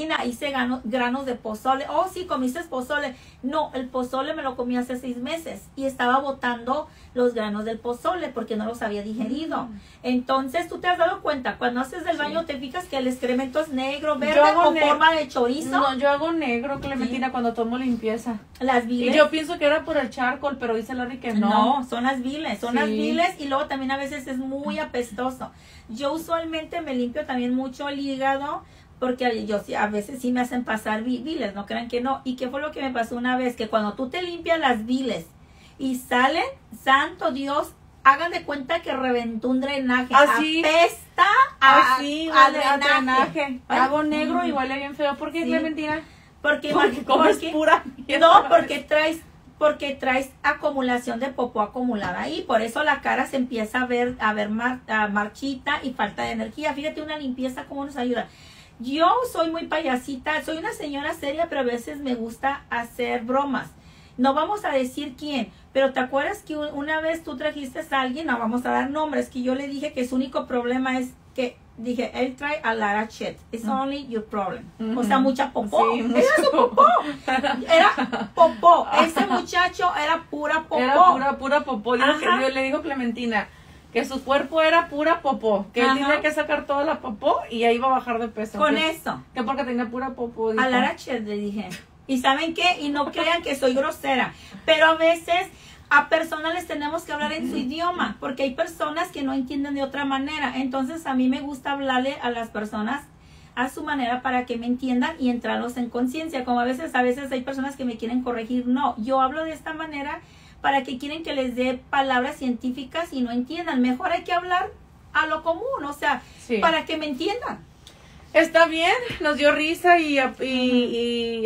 esquina, hice granos de pozole. Oh, sí, comiste pozole. No, el pozole me lo comí hace 6 meses y estaba botando los granos del pozole porque no los había digerido. Entonces, ¿tú te has dado cuenta? Cuando haces el baño, ¿te fijas que el excremento es negro, verde, con forma de chorizo? No, yo hago negro, Clementina, cuando tomo limpieza. Las viles. Y yo pienso que era por el charcoal, pero dice Larry que no. No, son las viles, son las viles, y luego también a veces es muy apestoso. Yo usualmente me limpio también mucho el hígado, porque yo a veces sí me hacen pasar viles, no crean que no. ¿Y qué fue lo que me pasó una vez? Que cuando tú te limpias las viles y salen, santo Dios, hagan de cuenta que reventó un drenaje. Así. Apesta a drenaje. Hago negro y huele bien feo. ¿Por qué es la mentira? Porque comes pura mierda. No, porque traes acumulación de popó acumulada ahí, por eso la cara se empieza a ver marchita y falta de energía. Fíjate, una limpieza cómo nos ayuda. Yo soy muy payasita, soy una señora seria, pero a veces me gusta hacer bromas. No vamos a decir quién, pero ¿te acuerdas que una vez tú trajiste a alguien? No vamos a dar nombres, que yo le dije que su único problema es que, dije, él trae a lot of shit. It's only your problem. O sea, mucha popó. Sí, era su popó. Era popó. Ese muchacho era pura popó. Era pura popó. Yo le digo, Clementina, que su cuerpo era pura popó, que él tenía que sacar toda la popó y ahí iba a bajar de peso. Con eso. Que porque tenía pura popó. Dijo. A lot of shit, le dije. ¿Y saben qué? Y no crean que soy grosera, pero a veces a personas les tenemos que hablar en su idioma, porque hay personas que no entienden de otra manera. Entonces a mí me gusta hablarle a las personas a su manera para que me entiendan y entrarlos en conciencia. Como a veces hay personas que me quieren corregir. No, yo hablo de esta manera para que quieren que les dé palabras científicas y no entiendan. Mejor hay que hablar a lo común, o sea, para que me entiendan. Está bien, nos dio risa y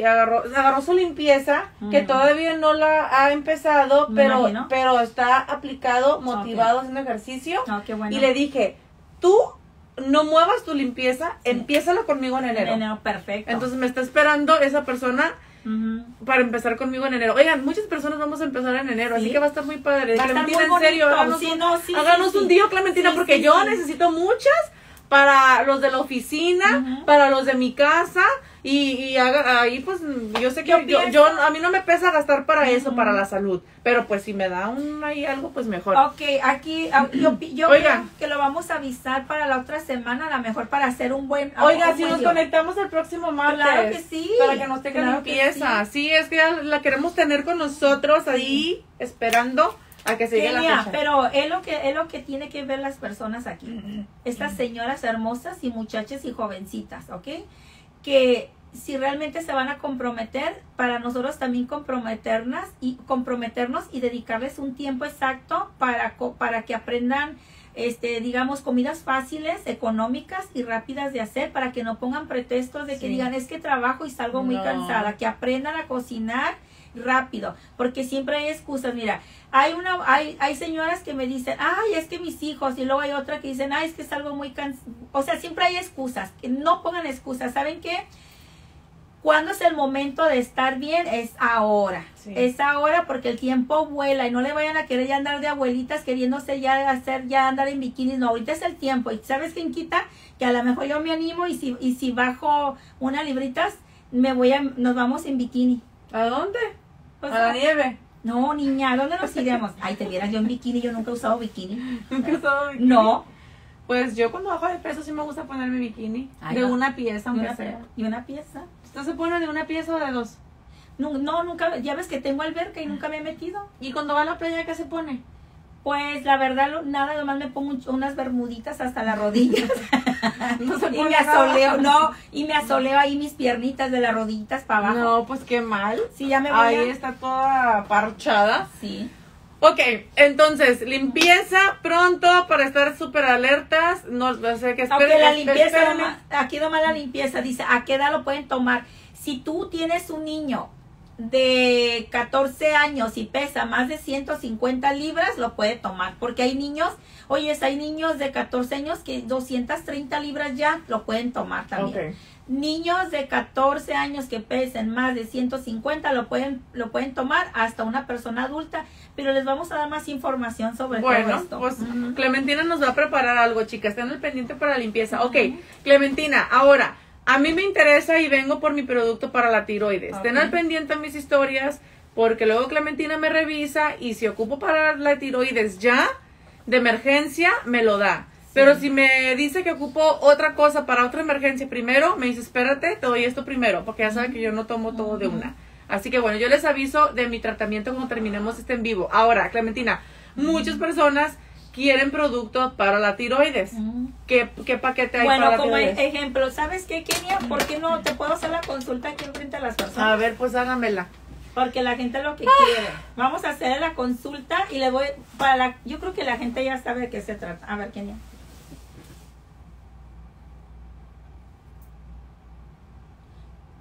agarró su limpieza, que todavía no la ha empezado, pero está aplicado, motivado, haciendo ejercicio. Qué bueno. Y le dije, tú no muevas tu limpieza, empiézala conmigo en enero. En enero, perfecto. Entonces me está esperando esa persona para empezar conmigo en enero. Oigan, muchas personas vamos a empezar en enero, así que va a estar muy padre. Va Clementina, estar muy bonito. En serio, háganos, háganos un día, Clementina, porque yo necesito muchas. Para los de la oficina, para los de mi casa, y ahí pues yo sé que yo a mí no me pesa gastar para eso, para la salud, pero pues si me da ahí algo, pues mejor. Ok, aquí yo creo que lo vamos a avisar para la otra semana, a lo mejor para hacer un buen... Oiga, si nos conectamos el próximo martes. Claro que sí. Para que nos tengan limpieza. Sí, es que la queremos tener con nosotros ahí, esperando. A que se llegue la fecha. Pero es lo que tiene que ver las personas aquí. Estas señoras hermosas y muchachas y jovencitas, ¿ok? Que si realmente se van a comprometer, para nosotros también comprometernos y dedicarles un tiempo exacto para que aprendan, digamos, comidas fáciles, económicas y rápidas de hacer, para que no pongan pretextos de que digan, es que trabajo y salgo muy cansada, que aprendan a cocinar rápido, porque siempre hay excusas. Mira, hay señoras que me dicen, ay, es que mis hijos, y luego hay otra que dicen, ay, es que salgo muy cansada. O sea, siempre hay excusas. No pongan excusas. ¿Saben qué? ¿Cuándo es el momento de estar bien? Es ahora. Sí. Es ahora, porque el tiempo vuela y no le vayan a querer ya andar de abuelitas queriéndose ya andar en bikinis. No, ahorita es el tiempo. ¿Y sabes quién quita? Que a lo mejor yo me animo y si bajo unas libritas, nos vamos en bikini. ¿A dónde? A la nieve. No, niña, ¿a dónde nos iremos? Ay, te vieras yo en bikini, yo nunca he usado bikini. ¿Nunca he usado bikini? No. Pues yo cuando bajo de peso sí me gusta ponerme bikini. Ay, de una pieza, aunque sea. ¿Y una pieza? ¿Usted se pone de una pieza o de dos? No, nunca, ya ves que tengo alberca y nunca me he metido. ¿Y cuando va a la playa qué se pone? Pues la verdad, nada, nomás me pongo unas bermuditas hasta las rodillas. No se pone y me asoleo, y me asoleo ahí mis piernitas de las rodillitas para abajo. No, pues qué mal. Sí, ya me voy. Ahí está toda parchada. Sí. Ok, entonces, limpieza pronto para estar súper alertas. No sé qué esperen. La limpieza, aquí nomás la limpieza, dice, ¿a qué edad lo pueden tomar? Si tú tienes un niño de 14 años y pesa más de 150 libras, lo puede tomar, porque hay niños de 14 años que 230 libras ya lo pueden tomar también. Niños de 14 años que pesen más de 150 lo pueden tomar, hasta una persona adulta, pero les vamos a dar más información sobre todo esto. Pues Clementina nos va a preparar algo, chicas, estén al pendiente para la limpieza. Ok, Clementina, ahora A mí me interesa y vengo por mi producto para la tiroides. Okay. Estén al pendiente de mis historias porque luego Clementina me revisa y si ocupo para la tiroides ya, de emergencia, me lo da. Sí. Pero si me dice que ocupo otra cosa para otra emergencia primero, me dice, espérate, te doy esto primero, porque ya sabe que yo no tomo todo de una. Así que bueno, yo les aviso de mi tratamiento cuando terminemos este en vivo. Ahora, Clementina, muchas personas quieren producto para la tiroides. ¿Qué paquete hay para la tiroides? Bueno, como ejemplo, ¿sabes qué, Kenia? ¿Por qué no te puedo hacer la consulta aquí enfrente a las personas? A ver, pues hágamela. Porque la gente lo que quiere. Vamos a hacer la consulta y le voy para la, yo creo que la gente ya sabe de qué se trata. A ver, Kenia.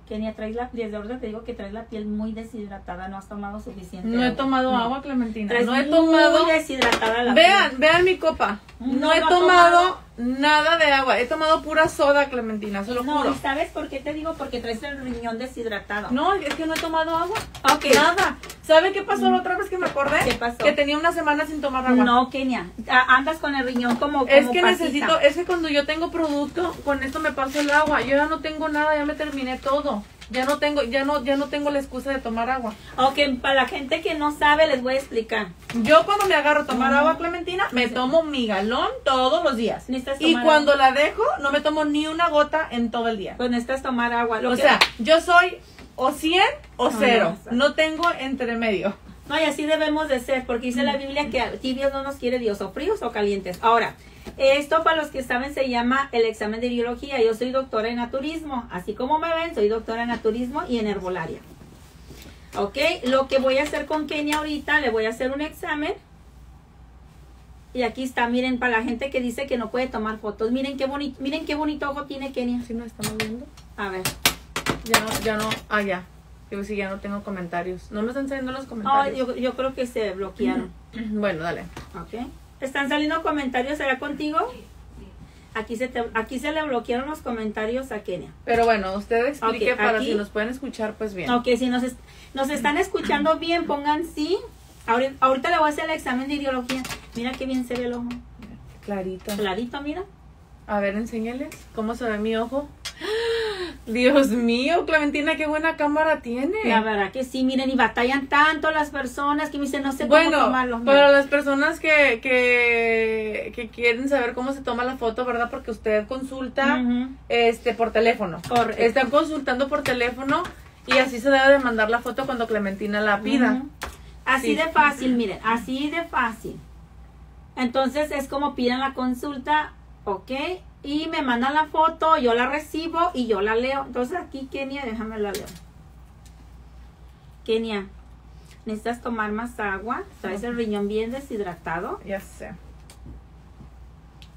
Kenia, traes la piel, de verdad te digo que traes la piel muy deshidratada, no has tomado suficiente. No he tomado agua, Clementina. Traes no he tomado. Muy deshidratada la piel. Vean mi copa. No he tomado nada de agua. He tomado pura soda, Clementina, se lo juro. No, ¿sabes por qué te digo? Porque traes el riñón deshidratado. No, es que no he tomado agua. Ok. Nada. ¿Saben qué pasó la otra vez que me acordé? ¿Qué pasó? Que tenía una semana sin tomar agua. No, Kenia, andas con el riñón como es que pasita. Necesito, es que cuando yo tengo producto, con esto me paso el agua. Yo ya no tengo nada, ya me terminé todo. Ya no tengo la excusa de tomar agua. Ok, para la gente que no sabe, les voy a explicar. Yo cuando me agarro a tomar agua, Clementina, me tomo mi galón todos los días. Y cuando agua? La dejo, no me tomo ni una gota en todo el día. Pues necesitas tomar agua. O sea, yo soy o 100 o 0. No tengo entre medio. No, y así debemos de ser, porque dice la Biblia que tibios no nos quiere Dios, o fríos o calientes. Ahora, esto para los que saben se llama el examen de biología. Yo soy doctora en naturismo, así como me ven, soy doctora en naturismo y en herbolaria. Ok, lo que voy a hacer con Kenia ahorita, le voy a hacer un examen. Y aquí está, miren, para la gente que dice que no puede tomar fotos. Miren qué bonito ojo tiene Kenia. ¿Sí nos estamos viendo? A ver. Ya. Yo sí, ya no tengo comentarios. No me están saliendo los comentarios. Oh, yo creo que se bloquearon. Bueno, dale. Ok. ¿Están saliendo comentarios? ¿Será contigo? Sí. Aquí se le bloquearon los comentarios a Kenia. Pero bueno, usted explique para aquí, si nos pueden escuchar, pues bien. Ok, si nos están escuchando bien, pongan sí. Ahorita le voy a hacer el examen de ideología. Mira qué bien se ve el ojo. Clarito. Clarito, mira. A ver, enséñales cómo se ve mi ojo. Dios mío, Clementina, qué buena cámara tiene. La verdad que sí, miren, y batallan tanto las personas que me dicen, no sé cómo tomarlo. Bueno, para las personas que quieren saber cómo se toma la foto, ¿verdad? Porque usted consulta por teléfono. Correcto. Están consultando por teléfono y así se debe de mandar la foto cuando Clementina la pida. Así de fácil, miren, así de fácil. Entonces es como piden la consulta, ok, y me mandan la foto, yo la recibo y yo la leo. Entonces aquí, Kenia, déjame la leo. Kenia, necesitas tomar más agua, traes el riñón bien deshidratado. Ya sé.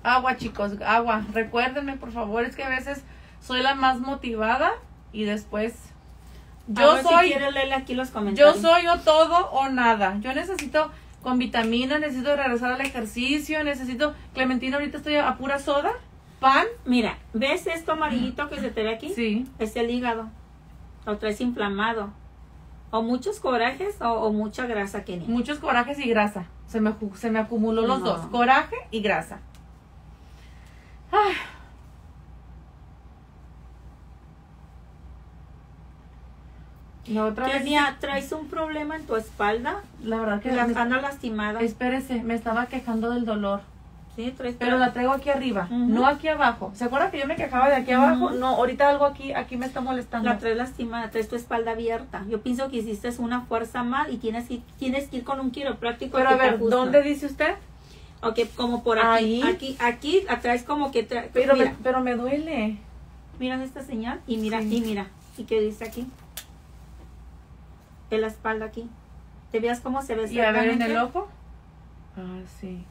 Agua, chicos, agua. Recuérdenme, por favor, es que a veces soy la más motivada y después... Si quieres leerle aquí los comentarios. Yo soy o todo o nada. Yo necesito... con vitamina, necesito regresar al ejercicio, necesito... Clementina, ahorita estoy a pura soda, pan. Mira, ¿ves esto amarillito que se te ve aquí? Sí. Es el hígado. O traes inflamado. O muchos corajes o mucha grasa, Kenia. Muchos corajes y grasa. Se me acumuló los dos. Coraje y grasa. Ay. Kenia, ¿traes un problema en tu espalda? La verdad que... anda lastimada. Espérese, me estaba quejando del dolor. Sí, traes... Pero la traigo aquí arriba, no aquí abajo. ¿Se acuerda que yo me quejaba de aquí abajo? No, ahorita algo aquí me está molestando. La traes lastimada, traes tu espalda abierta. Yo pienso que hiciste una fuerza mal y tienes que ir con un quiropráctico. Pero a ver, ¿dónde dice usted? Ok, como por aquí. Aquí la traes como que... Pero me duele. Mira esta señal y mira, y mira. ¿Y qué dice aquí? De la espalda aquí. ¿Te veas cómo se ve? ¿Y a ver en el ojo? Ah, sí.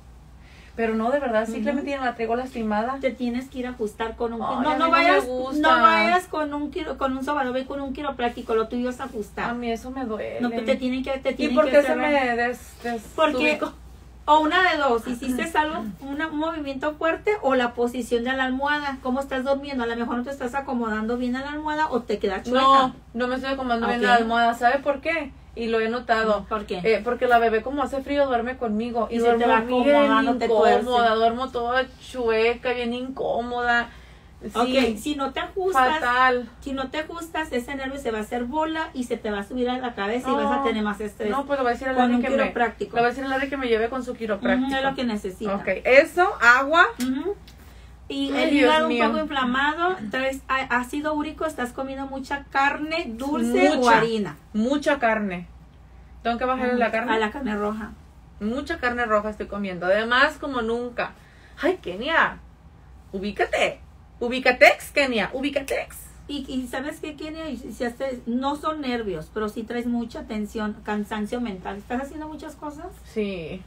Pero no, de verdad, simplemente la traigo lastimada. Te tienes que ir a ajustar con un... No vayas con un sobador, y con un quiropráctico, lo tuyo es ajustar. A mí eso me duele. No, te tienen que... ¿Y por qué se me Porque... O una de dos, hiciste algo, un movimiento fuerte o la posición de la almohada, cómo estás durmiendo, a lo mejor no te estás acomodando bien a la almohada o te quedas chueca. No me estoy acomodando bien a la almohada, ¿sabe por qué? Y lo he notado. ¿Por qué? Porque la bebé como hace frío duerme conmigo y duermo bien incómoda, duermo toda chueca, bien incómoda. Sí. Ok, si no te ajustas, fatal. Si no te ajustas, ese nervio se va a hacer bola y se te va a subir a la cabeza y vas a tener más estrés. No, pues lo va a decir a Larry que me, lo va a decir a Larry que me lleve con su quiropráctico. Es lo que necesita. Ok, eso, agua. Y el hígado un poco inflamado, traes ácido úrico, estás comiendo mucha carne dulce o harina. Mucha carne. Tengo que bajarle la carne. A la carne roja. Mucha carne roja estoy comiendo. Además, como nunca. Ay, Kenia, ubícate. Ubicatex, Kenia, ubicatex. Y sabes que, Kenia, no son nervios, pero sí traes mucha tensión, cansancio mental. ¿Estás haciendo muchas cosas? Sí.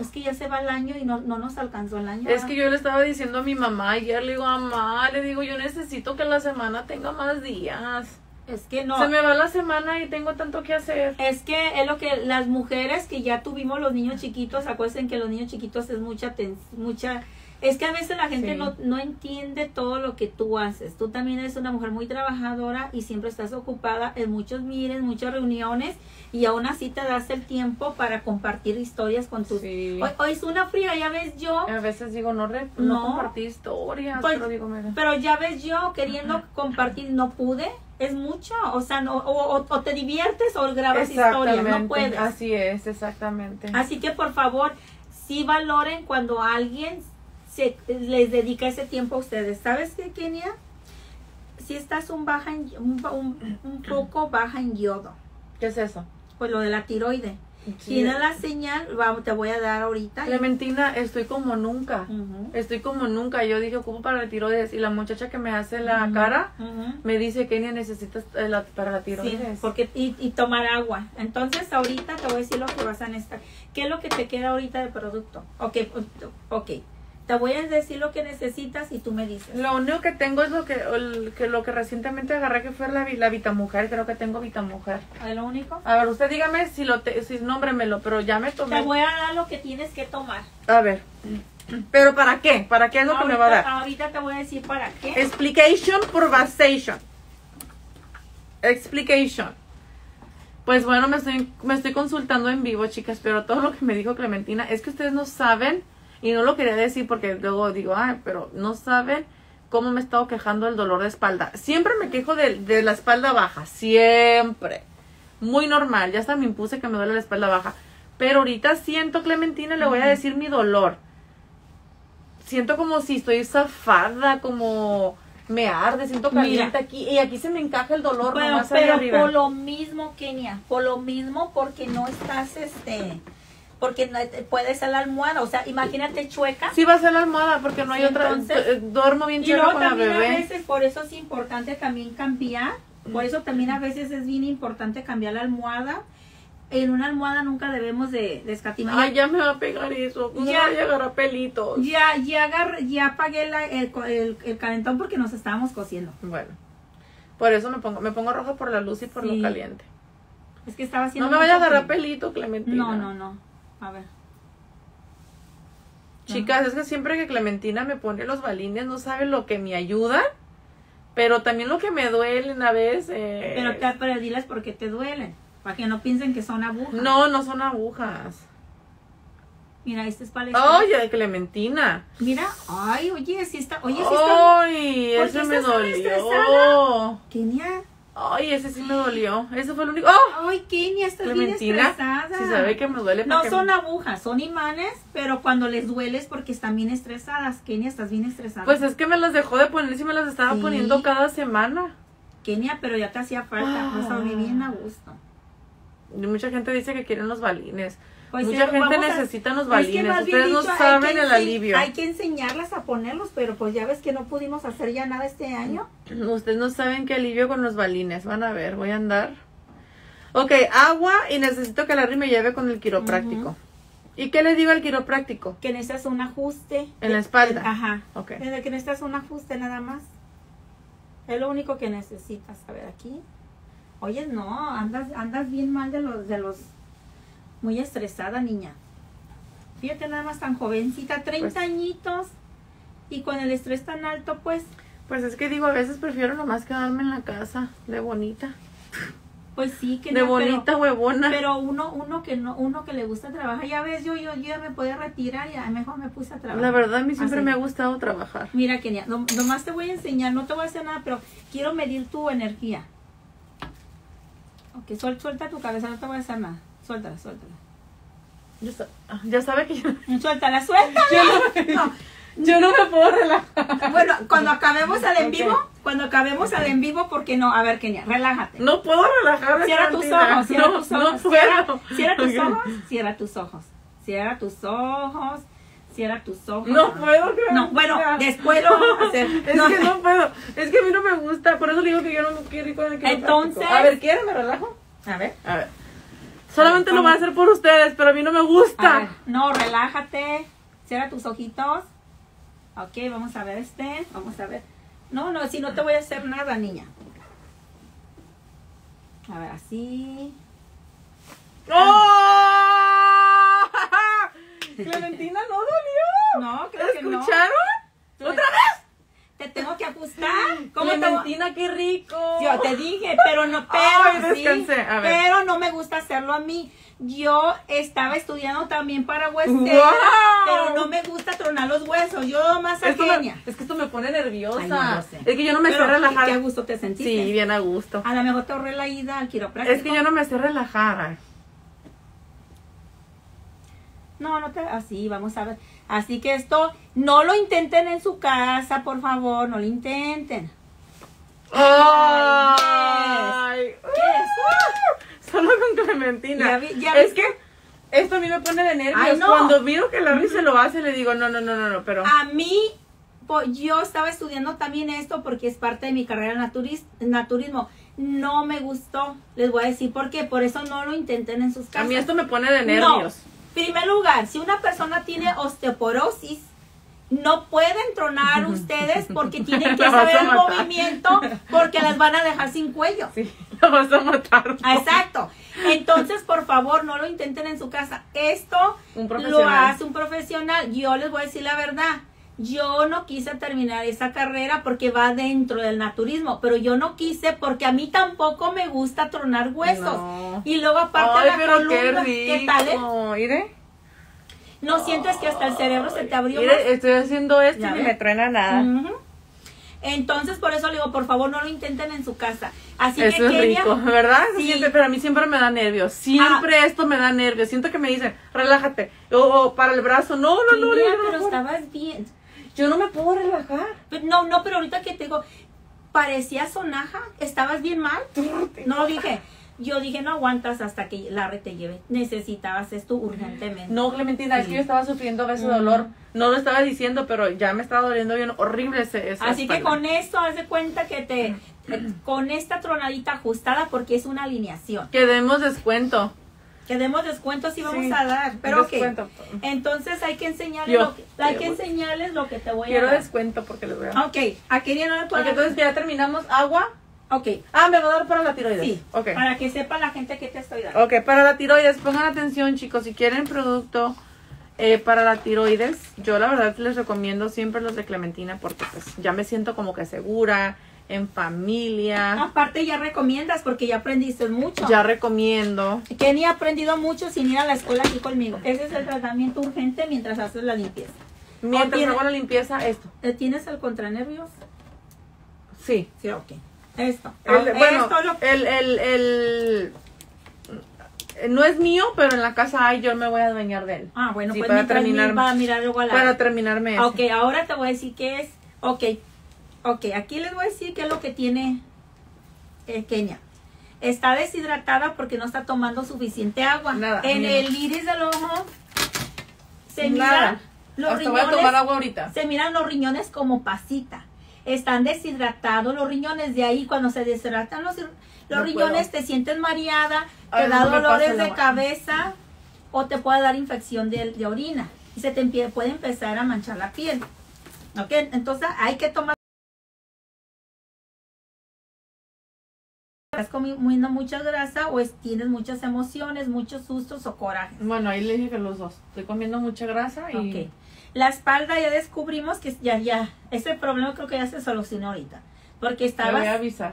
Es que ya se va el año y no nos alcanzó el año. Es que yo le estaba diciendo a mi mamá ayer, le digo, mamá, le digo, yo necesito que la semana tenga más días. Es que no. Se me va la semana y tengo tanto que hacer. Es que es lo que las mujeres que ya tuvimos los niños chiquitos, acuérdense que los niños chiquitos es mucha es que a veces la gente no entiende todo lo que tú haces. Tú también eres una mujer muy trabajadora y siempre estás ocupada en muchos miles, muchas reuniones, y aún así te das el tiempo para compartir historias con tus... Hoy es una fría, ya ves yo... A veces digo, no compartí historias, pues, pero digo, mira. Pero ya ves yo queriendo compartir, no pude, es mucho. O sea, no, o te diviertes o grabas historias, no puedes. Así es, exactamente. Así que por favor, sí valoren cuando alguien... les dedica ese tiempo a ustedes. ¿Sabes qué, Kenia? Si estás un poco baja en yodo. ¿Qué es eso? Pues lo de la tiroide. Tiene la señal, te voy a dar ahorita. Clementina, estoy como nunca. Estoy como nunca. Yo dije, ocupo para la tiroides. Y la muchacha que me hace la cara me dice, Kenia, necesitas para la tiroides. Sí, porque, y tomar agua. Entonces, ahorita te voy a decir lo que vas a necesitar. ¿Qué es lo que te queda ahorita de producto? Ok. Te voy a decir lo que necesitas y tú me dices. Lo único que tengo es lo que recientemente agarré, que fue la Vitamujer. Creo que tengo Vitamujer. ¿Es lo único? A ver, usted dígame si nómbremelo, pero ya me tomé. Te voy a dar lo que tienes que tomar. A ver. ¿Pero para qué? ¿Para qué es lo que me va a dar? Ahorita te voy a decir para qué. Explication por Vastation. Explication. Pues bueno, me estoy consultando en vivo, chicas, pero todo lo que me dijo Clementina es que ustedes no saben. Y no lo quería decir porque luego digo, ay, pero no saben cómo me he estado quejando del dolor de espalda. Siempre me quejo de la espalda baja, siempre. Muy normal, ya hasta me impuse que me duele la espalda baja. Pero ahorita siento, Clementina, le voy a decir mi dolor. Siento como si estoy zafada, como me arde, siento caliente. Mira, aquí, y aquí se me encaja el dolor. Bueno, nomás pero arriba. Por lo mismo, Kenia, por lo mismo, porque no estás, porque puede ser la almohada, o sea, imagínate chueca. Sí va a ser la almohada, porque no hay otra, duermo bien chueca con la bebé. Y luego también a veces, por eso es importante también cambiar, por eso también a veces es bien importante cambiar la almohada. En una almohada nunca debemos de escatimar. Ay, ya me va a pegar eso, no ya, voy a agarrar pelitos. Ya apagué el calentón porque nos estábamos cociendo. Bueno, por eso me pongo roja por la luz y por lo caliente. Es que estaba haciendo... No me vaya a agarrar pelito, Clementina. No. A ver. Chicas, es que siempre que Clementina me pone los balines, no sabe lo que me ayudan, pero también lo que me duelen a veces. Pero diles por qué te duelen, para que no piensen que son agujas. No son agujas. Mira, este es para el... Oye, Clementina. Mira, ay, oye, sí está. Ay, eso me dolió. Kenia. Ay, ese sí me dolió. Eso fue lo único. ¡Oh! Ay, Kenia, estás bien estresada. Sí, sabe que me duele. No son agujas, son imanes, pero cuando les duele es porque están bien estresadas. Kenia, estás bien estresada. Pues es que me las dejó de poner, si me las estaba poniendo cada semana. Kenia, pero ya te hacía falta. Vas a dormir bien a gusto. Y mucha gente dice que quieren los balines. Pues mucha gente necesita los balines. Es que ustedes no saben el alivio. Hay que enseñarlas a ponerlos, pero pues ya ves que no pudimos hacer ya nada este año. Ustedes no saben qué alivio con los balines. Van a ver, voy a andar. Ok, agua, y necesito que Larry me lleve con el quiropráctico. ¿Y qué le digo al quiropráctico? Que necesitas un ajuste. ¿En la espalda? Ajá. Ok. Que necesitas un ajuste nada más. Es lo único que necesitas. A ver, aquí. Oye, no, andas bien mal de los muy estresada, niña. Fíjate nada más, tan jovencita, 30 añitos, y con el estrés tan alto, pues. Pues es que digo, a veces prefiero nomás quedarme en la casa de bonita. Pues sí, que de no, bonita pero, huevona. Pero uno que no, uno que le gusta trabajar, ya ves, yo ya me podía retirar y a lo mejor me puse a trabajar. La verdad, a mí siempre me ha gustado trabajar. Mira, Kenia, nomás te voy a enseñar, no te voy a hacer nada, pero quiero medir tu energía. Ok, suelta tu cabeza, no te voy a hacer nada. Suéltala, suéltala. Ya sabe que yo... Suéltala, suéltala. Yo no me puedo relajar. Bueno, cuando acabemos al en vivo, porque no, a ver, Kenia, relájate. No puedo relajarme. Cierra tus ojos, cierra tus ojos. No puedo, creo. No, bueno, después lo vamos a hacer. Es que no puedo, es que a mí no me gusta, por eso le digo que yo no me quiero ir con el que entonces, a ver, ¿quieres me relajo? A ver, a ver. Solamente lo van a hacer por ustedes, pero a mí no me gusta. A ver, no, relájate, cierra tus ojitos. Ok, vamos a ver vamos a ver. No, no, si no te voy a hacer nada, niña. A ver, así. ¡Oh! Clementina, no dolió. No, creo que no. ¿Escucharon? ¿Otra vez? Te tengo que ajustar. ¿Cómo Clementina, qué rico. Yo te dije, pero no, pero sí, descansé. A ver. Pero no me gusta hacerlo a mí. Yo estaba estudiando también para huesera, pero no me gusta tronar los huesos. Yo más a Kenia. Es que esto me pone nerviosa. Ay, no, no sé. Es que yo no me sé relajar. ¿Qué a gusto te sentiste? Sí, bien a gusto. A lo mejor te ahorré la ida al quiropráctico. Es que yo no me sé relajar. No, no te... Así, vamos a ver. Así que esto, no lo intenten en su casa, por favor. No lo intenten. ¡Ay! ¿Qué es? Solo con Clementina. Ya es que esto a mí me pone de nervios. Ay, no. Cuando miro que Larry se lo hace, le digo, no, pero... A mí, pues, yo estaba estudiando también esto porque es parte de mi carrera en naturismo. No me gustó, les voy a decir por qué. Por eso no lo intenten en sus casas. A mí esto me pone de nervios. No. En primer lugar, si una persona tiene osteoporosis, no pueden tronar ustedes porque tienen que saber el movimiento porque las van a dejar sin cuello. Sí, la vas a matar. ¿No? Exacto. Entonces, por favor, no lo intenten en su casa. Esto lo hace un profesional. Yo les voy a decir la verdad. Yo no quise terminar esa carrera porque va dentro del naturismo, pero yo no quise porque a mí tampoco me gusta tronar huesos. No. Y luego aparte la columna, ¿qué tal? ¿Mire? No sientes que hasta el cerebro se te abrió. Mira, estoy haciendo esto y me truena nada. Entonces, por eso le digo, por favor, no lo intenten en su casa. Así eso que es Kenia, rico, ¿verdad? Sí. Siente, pero a mí siempre me da nervios. Siempre esto me da nervios. Siento que me dicen, relájate. O para el brazo. No. Mira, pero estabas bien. Yo no me puedo relajar. Pero, no, pero ahorita que te digo, parecía sonaja. Estabas bien mal. No dije. Yo dije, no aguantas hasta que Larry te lleve. Necesitabas esto urgentemente. No, Clementina, es que yo estaba sufriendo ese dolor. No lo estaba diciendo, pero ya me estaba doliendo bien horrible ese Así espalda. Que con esto, haz de cuenta que con esta tronadita ajustada, porque es una alineación. Que demos descuento. Sí vamos a dar. Pero descuento. Okay. Entonces hay que enseñarles lo que te voy a dar. Quiero descuento porque les voy a dar. Ok, a Kenia no le puedo dar. Entonces ya terminamos. Agua. Ok. Ah, me va a dar para la tiroides. Sí, okay. Para que sepa la gente que te estoy dando. Ok, para la tiroides, pongan atención, chicos, si quieren producto para la tiroides, yo la verdad les recomiendo siempre los de Clementina porque pues ya me siento como que segura, en familia. Aparte ya recomiendas porque ya aprendiste mucho. Ya recomiendo. Kenia ha aprendido mucho sin ir a la escuela aquí conmigo. Ese es el tratamiento urgente mientras haces la limpieza. Mientras hago la limpieza, esto. ¿Tienes el contranervios? Sí. Sí, ok. Esto. No es mío, pero en la casa hay, yo me voy a adueñar de él. Ah, bueno, sí, pues para terminarme eso. Ok, ahora te voy a decir qué es. Ok, aquí les voy a decir qué es lo que tiene Kenia. Está deshidratada porque no está tomando suficiente agua. Nada, en el iris del ojo se miran los riñones. Voy a tomar agua ahorita. Se miran los riñones como pasita. Están deshidratados los riñones, de ahí cuando se deshidratan los riñones te sientes mareada, te da dolores de cabeza o te puede dar infección de orina y se te puede empezar a manchar la piel. ¿Ok? Entonces hay que tomar. Estás comiendo mucha grasa o tienes muchas emociones, muchos sustos o corajes. Bueno, ahí le dije que los dos. Estoy comiendo mucha grasa y... Okay. La espalda ya descubrimos que ya, ese problema creo que ya se solucionó ahorita, porque estabas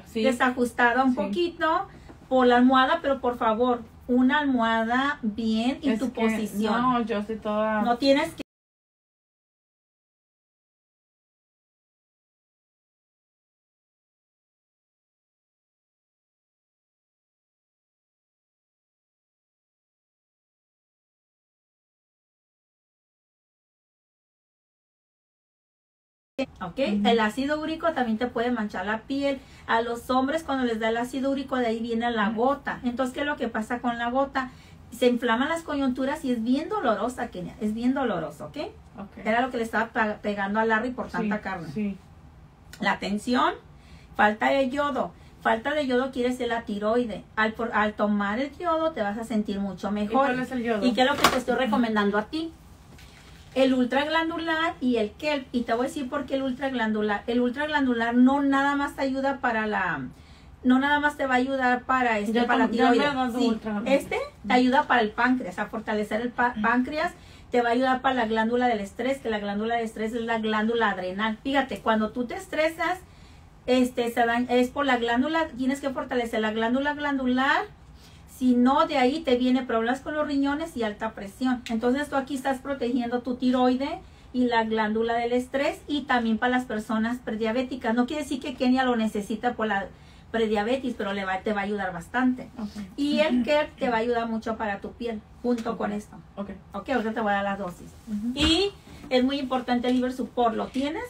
desajustada un poquito, o la almohada, pero por favor, una almohada bien y tu posición. No, yo soy toda... No tienes que... Ok, el ácido úrico también te puede manchar la piel. A los hombres cuando les da el ácido úrico, de ahí viene la gota. Entonces, ¿qué es lo que pasa con la gota? Se inflaman las coyunturas y es bien dolorosa, Kenia. Es bien doloroso, ¿ok? Okay. Era lo que le estaba pegando a Larry por tanta carne. Sí. La tensión, falta de yodo. Falta de yodo quiere decir la tiroide. Al tomar el yodo te vas a sentir mucho mejor. ¿Y cuál es el yodo? ¿Y qué es lo que te estoy recomendando a ti? El ultraglandular y el kelp. Y te voy a decir por qué el ultraglandular. El ultraglandular no nada más te ayuda para la... No nada más te va a ayudar para la tiroides. Sí, este te ayuda para el páncreas, a fortalecer el páncreas. Te va a ayudar para la glándula del estrés, que la glándula del estrés es la glándula adrenal. Fíjate, cuando tú te estresas, es por la glándula, tienes que fortalecer la glándula glandular. Si no, de ahí te viene problemas con los riñones y alta presión. Entonces, tú aquí estás protegiendo tu tiroide y la glándula del estrés, y también para las personas prediabéticas. No quiere decir que Kenia lo necesita por la prediabetes, pero te va a ayudar bastante. Okay. Y el KERP te va a ayudar mucho para tu piel, junto con esto. Ok. Ok, ahorita te voy a dar las dosis. Y es muy importante el liver support. ¿Lo tienes?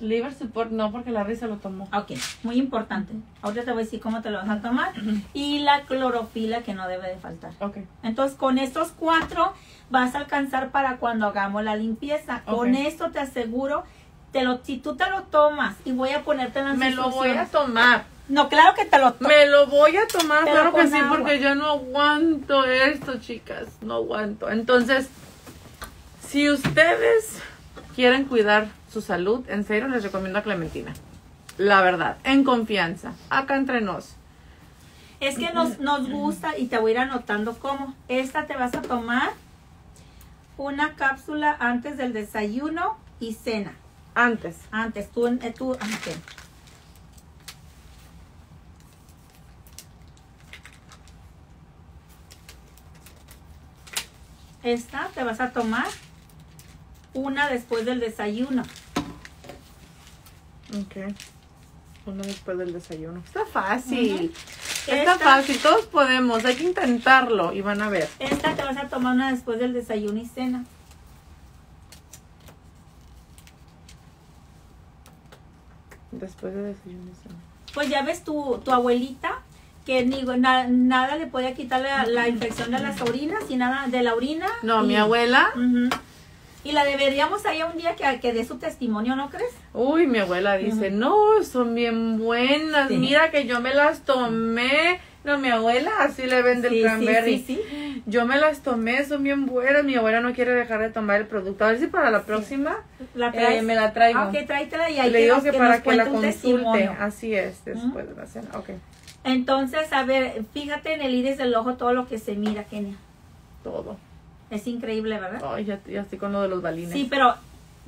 Liver support no, porque la risa lo tomó. Ok, muy importante. Ahorita te voy a decir cómo te lo vas a tomar. Y la clorofila, que no debe de faltar. Ok. Entonces, con estos 4 vas a alcanzar para cuando hagamos la limpieza. Okay. Con esto te aseguro, si tú te lo tomas, y voy a ponerte en las instrucciones. Me lo voy a tomar. No, claro que te lo tomo. Me lo voy a tomar, pero claro que sí, agua. Porque yo no aguanto esto, chicas. No aguanto. Entonces, si ustedes quieren cuidar su salud, en serio les recomiendo a Clementina, la verdad, en confianza, acá entre nos. Es que nos gusta, y te voy a ir anotando cómo. Esta te vas a tomar una cápsula antes del desayuno y cena. Antes, tú okay. Esta te vas a tomar una después del desayuno. Ok. Una después del desayuno. Está fácil. Está fácil. Todos podemos. Hay que intentarlo y van a ver. Esta te vas a tomar una después del desayuno y cena. Después del desayuno y cena. Pues ya ves tu abuelita, que nada le podía quitar la infección de las orinas y nada de la orina. No, mi abuela... Y la deberíamos ahí un día que dé su testimonio, ¿no crees? Uy, mi abuela dice, no, son bien buenas, mira que yo me las tomé. No, mi abuela así le vende el cranberry. Sí. Yo me las tomé, son bien buenas, mi abuela no quiere dejar de tomar el producto. A ver si para la próxima me la traigo. Ah, ok, tráetela y ahí le digo que para que la consulte. Testimonio. Así es, después de la cena, ok. Entonces, a ver, fíjate en el iris del ojo todo lo que se mira, Kenia. Todo. Es increíble, ¿verdad? Ay, ya estoy con lo de los balines. Sí, pero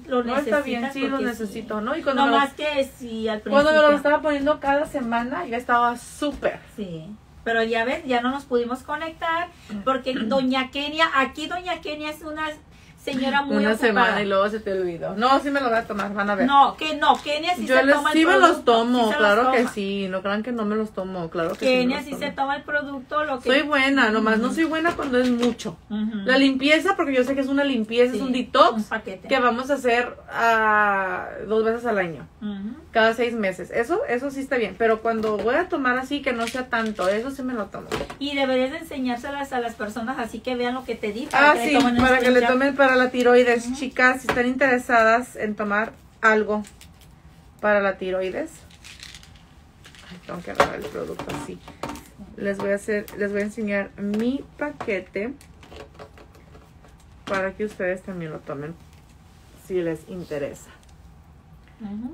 lo necesito. No, está bien, sí, lo necesito, ¿no? Y cuando no más que sí, al principio. Cuando me lo estaba poniendo cada semana, yo estaba súper. Sí, pero ya ves, ya no nos pudimos conectar, porque doña Kenia, aquí doña Kenia es una señora muy ocupada. Una semana y luego se te olvidó. No, sí me lo voy a tomar, van a ver. No, que no, Kenia sí se toma el producto. Yo sí me los tomo, claro que sí. No crean que no me los tomo, claro que sí. Kenia sí se toma el producto. Soy buena, nomás no soy buena cuando es mucho. La limpieza, porque yo sé que es una limpieza, es un detox que vamos a hacer 2 veces al año, cada 6 meses. Eso sí está bien, pero cuando voy a tomar así, que no sea tanto, eso sí me lo tomo. Y deberías enseñárselas a las personas así que vean lo que te dije. Ah, sí, para que le tomen para la tiroides. Chicas, si están interesadas en tomar algo para la tiroides, ay, tengo que agarrar el producto así. Les voy a enseñar mi paquete para que ustedes también lo tomen si les interesa.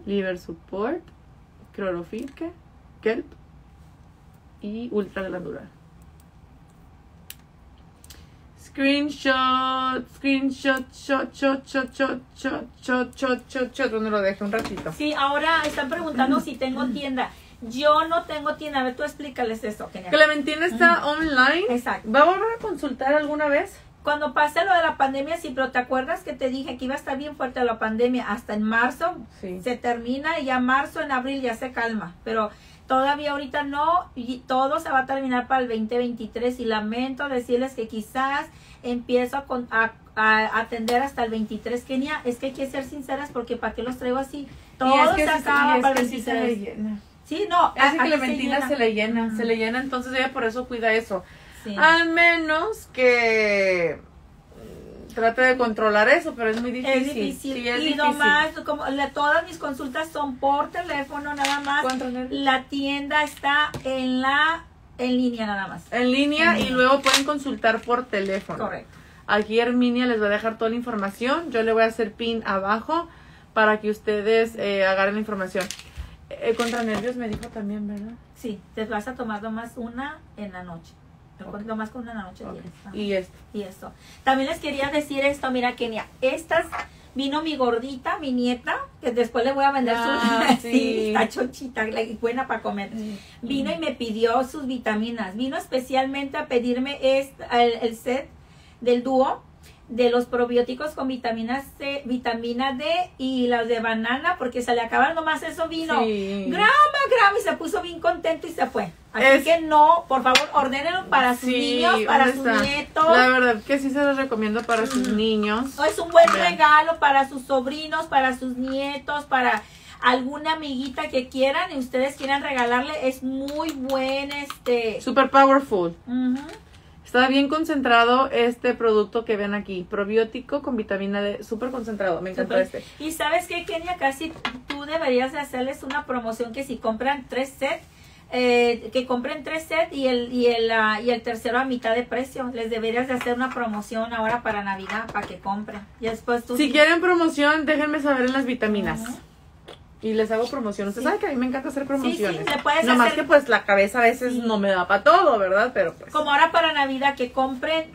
Liver support, clorofil, kelp y ultraglandular. Screenshot, donde lo dejé un ratito. Sí, ahora están preguntando si tengo tienda. Yo no tengo tienda. A ver, tú explícales esto, Kenia. Clementina está online. Exacto. ¿Va a volver a consultar alguna vez? Cuando pase lo de la pandemia, sí, pero ¿te acuerdas que te dije que iba a estar bien fuerte la pandemia? Hasta en marzo se termina y ya marzo, en abril ya se calma. Pero todavía ahorita no, y todo se va a terminar para el 2023 y lamento decirles que quizás empiezo a atender hasta el 23, Kenia. Es que hay que ser sinceras porque ¿para qué los traigo así? Todo es que se acaba para el 23. Sí, no. Es que Clementina se le llena, se le llena, entonces ella por eso cuida eso. Sí. Al menos que trate de controlar eso, pero es muy difícil. Es difícil. Sí, es difícil. Nomás, como todas mis consultas son por teléfono nada más. La tienda está en línea nada más. En línea, y luego pueden consultar por teléfono. Correcto. Aquí Herminia les va a dejar toda la información. Yo le voy a hacer pin abajo para que ustedes agarren la información. Contra nervios me dijo también, ¿verdad? Sí, te vas a tomar nomás una en la noche. Lo más con una noche. Okay. Y esto. Y esto. También les quería decir esto, mira, Kenia, estas vino mi gordita, mi nieta, que después le voy a vender su... Sí, está chonchita, buena para comer. Vino y me pidió sus vitaminas. Vino especialmente a pedirme el set del dúo de los probióticos con vitamina C, vitamina D y las de banana, porque se le acaban nomás eso vino. Sí. Grama, y se puso bien contento y se fue. Así que no, por favor, ordénenlo para sus niños, para sus nietos. La verdad que sí se los recomiendo para sus niños. Es un buen regalo para sus sobrinos, para sus nietos, para alguna amiguita que quieran y ustedes quieran regalarle. Es muy buen, super powerful. Está bien concentrado este producto que ven aquí, probiótico con vitamina D, súper concentrado, me encantó este. Y ¿sabes qué, Kenia? Casi tú deberías de hacerles una promoción que si compran 3 sets, que compren 3 sets y el tercero a mitad de precio. Les deberías de hacer una promoción ahora para Navidad, para que compren. Y después tú... Si quieren promoción, déjenme saber en las vitaminas. Y les hago promoción. Ustedes saben que a mí me encanta hacer promociones. Sí, sí, le puedes hacer. Nomás que pues la cabeza a veces no me da para todo, ¿verdad? Pero pues. Como ahora para Navidad, que compren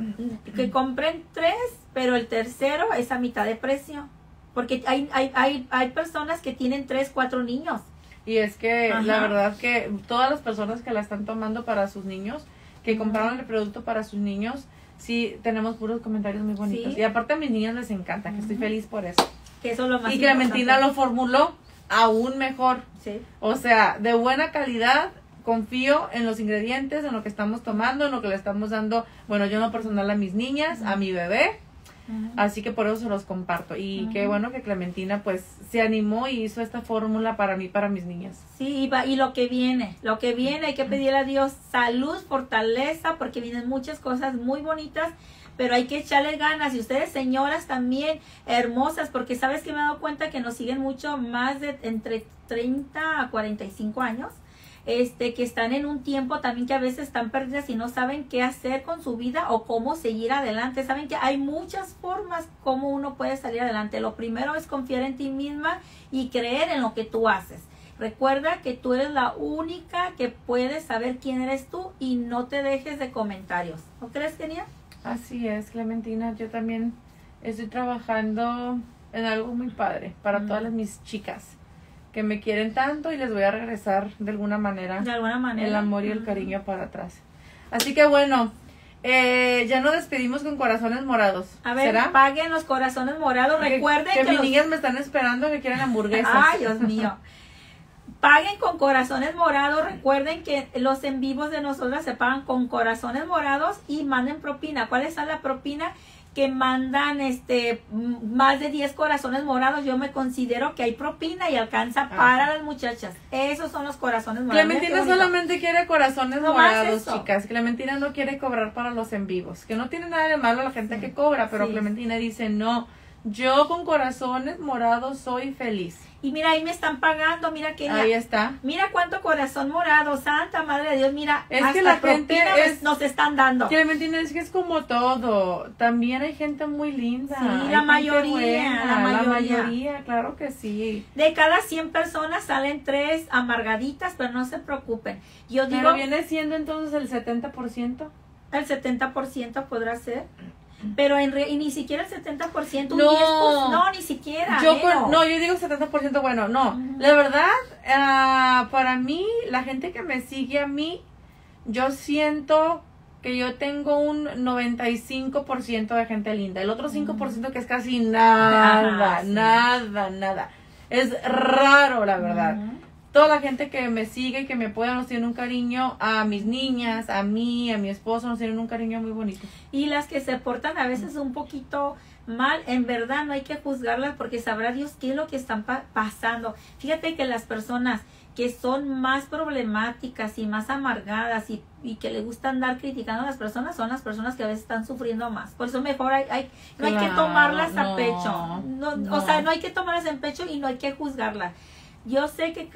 3, pero el tercero es a mitad de precio. Porque hay personas que tienen 3, 4 niños. Y es que la verdad que todas las personas que la están tomando para sus niños, que compraron el producto para sus niños, sí tenemos puros comentarios muy bonitos. Y aparte a mis niñas les encanta, que estoy feliz por eso. Que eso es lo más importante. Y Clementina lo formuló aún mejor, o sea, de buena calidad. Confío en los ingredientes, en lo que estamos tomando, en lo que le estamos dando, bueno, yo en lo personal a mis niñas, a mi bebé, así que por eso se los comparto, y qué bueno que Clementina pues se animó y hizo esta fórmula para mí, para mis niñas. Sí, y lo que viene, hay que pedirle a Dios salud, fortaleza, porque vienen muchas cosas muy bonitas, pero hay que echarle ganas. Y ustedes, señoras, también hermosas, porque sabes que me he dado cuenta que nos siguen mucho más de entre 30 a 45 años, que están en un tiempo también que a veces están perdidas y no saben qué hacer con su vida o cómo seguir adelante. Saben que hay muchas formas como uno puede salir adelante. Lo primero es confiar en ti misma y creer en lo que tú haces. Recuerda que tú eres la única que puede saber quién eres tú y no te dejes de comentarios. ¿No crees, Kenia? Así es, Clementina. Yo también estoy trabajando en algo muy padre para todas mis chicas que me quieren tanto y les voy a regresar de alguna manera, el amor y el cariño para atrás. Así que bueno, ya nos despedimos con corazones morados. A ver, paguen los corazones morados. Recuerden que mis niñas me están esperando, que quieren hamburguesas. Ay, Dios mío. Paguen con corazones morados. Recuerden que los en vivos de nosotras se pagan con corazones morados y manden propina. ¿Cuál es la propina? Que mandan más de 10 corazones morados. Yo me considero que hay propina y alcanza para las muchachas. Esos son los corazones morados. Clementina solamente quiere corazones morados, chicas. Clementina no quiere cobrar para los en vivos. Que no tiene nada de malo la gente que cobra, pero Clementina dice no. Yo con corazones morados soy feliz. Y mira, ahí me están pagando, mira que ahí está. Mira cuánto corazón morado, santa madre de Dios, mira. Es hasta que la gente nos están dando. Clementina, es que es como todo. También hay gente muy linda. Sí, la mayoría, buena, la mayoría, claro que sí. De cada 100 personas salen 3 amargaditas, pero no se preocupen. Yo digo, pero viene siendo entonces el 70%. El 70% podrá ser. Pero y ni siquiera el 70%, no, un 10%, pues, no, ni siquiera. Yo digo 70%, bueno, no. La verdad, para mí, la gente que me sigue a mí, yo siento que yo tengo un 95% de gente linda. El otro 5% que es casi nada, ajá, sí, nada. Es raro, la verdad. Toda la gente que me sigue y que me pueda nos tienen un cariño, a mis niñas, a mí, a mi esposo, nos tienen un cariño muy bonito. Y las que se portan a veces un poquito mal, en verdad no hay que juzgarlas porque sabrá Dios qué es lo que están pasando. Fíjate que las personas que son más problemáticas y más amargadas y que le gusta andar criticando a las personas son las personas que a veces están sufriendo más. Por eso mejor no hay que tomarlas a pecho. No. O sea, no hay que tomarlas en pecho y no hay que juzgarlas. Yo sé que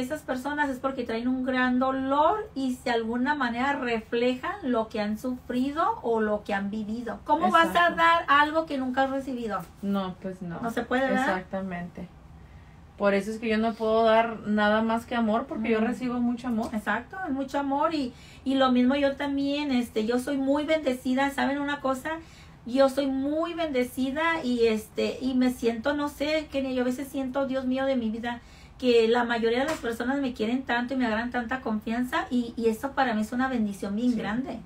esas personas es porque traen un gran dolor y de alguna manera reflejan lo que han sufrido o lo que han vivido. ¿Cómo Exacto. vas a dar algo que nunca has recibido? No, pues no. No se puede dar. Exactamente. Por eso es que yo no puedo dar nada más que amor, porque yo recibo mucho amor. Exacto, mucho amor. Y lo mismo yo también, yo soy muy bendecida. ¿Saben una cosa? Yo soy muy bendecida y me siento, no sé, que yo a veces siento, Dios mío, de mi vida, que la mayoría de las personas me quieren tanto y me agarran tanta confianza y eso para mí es una bendición bien grande.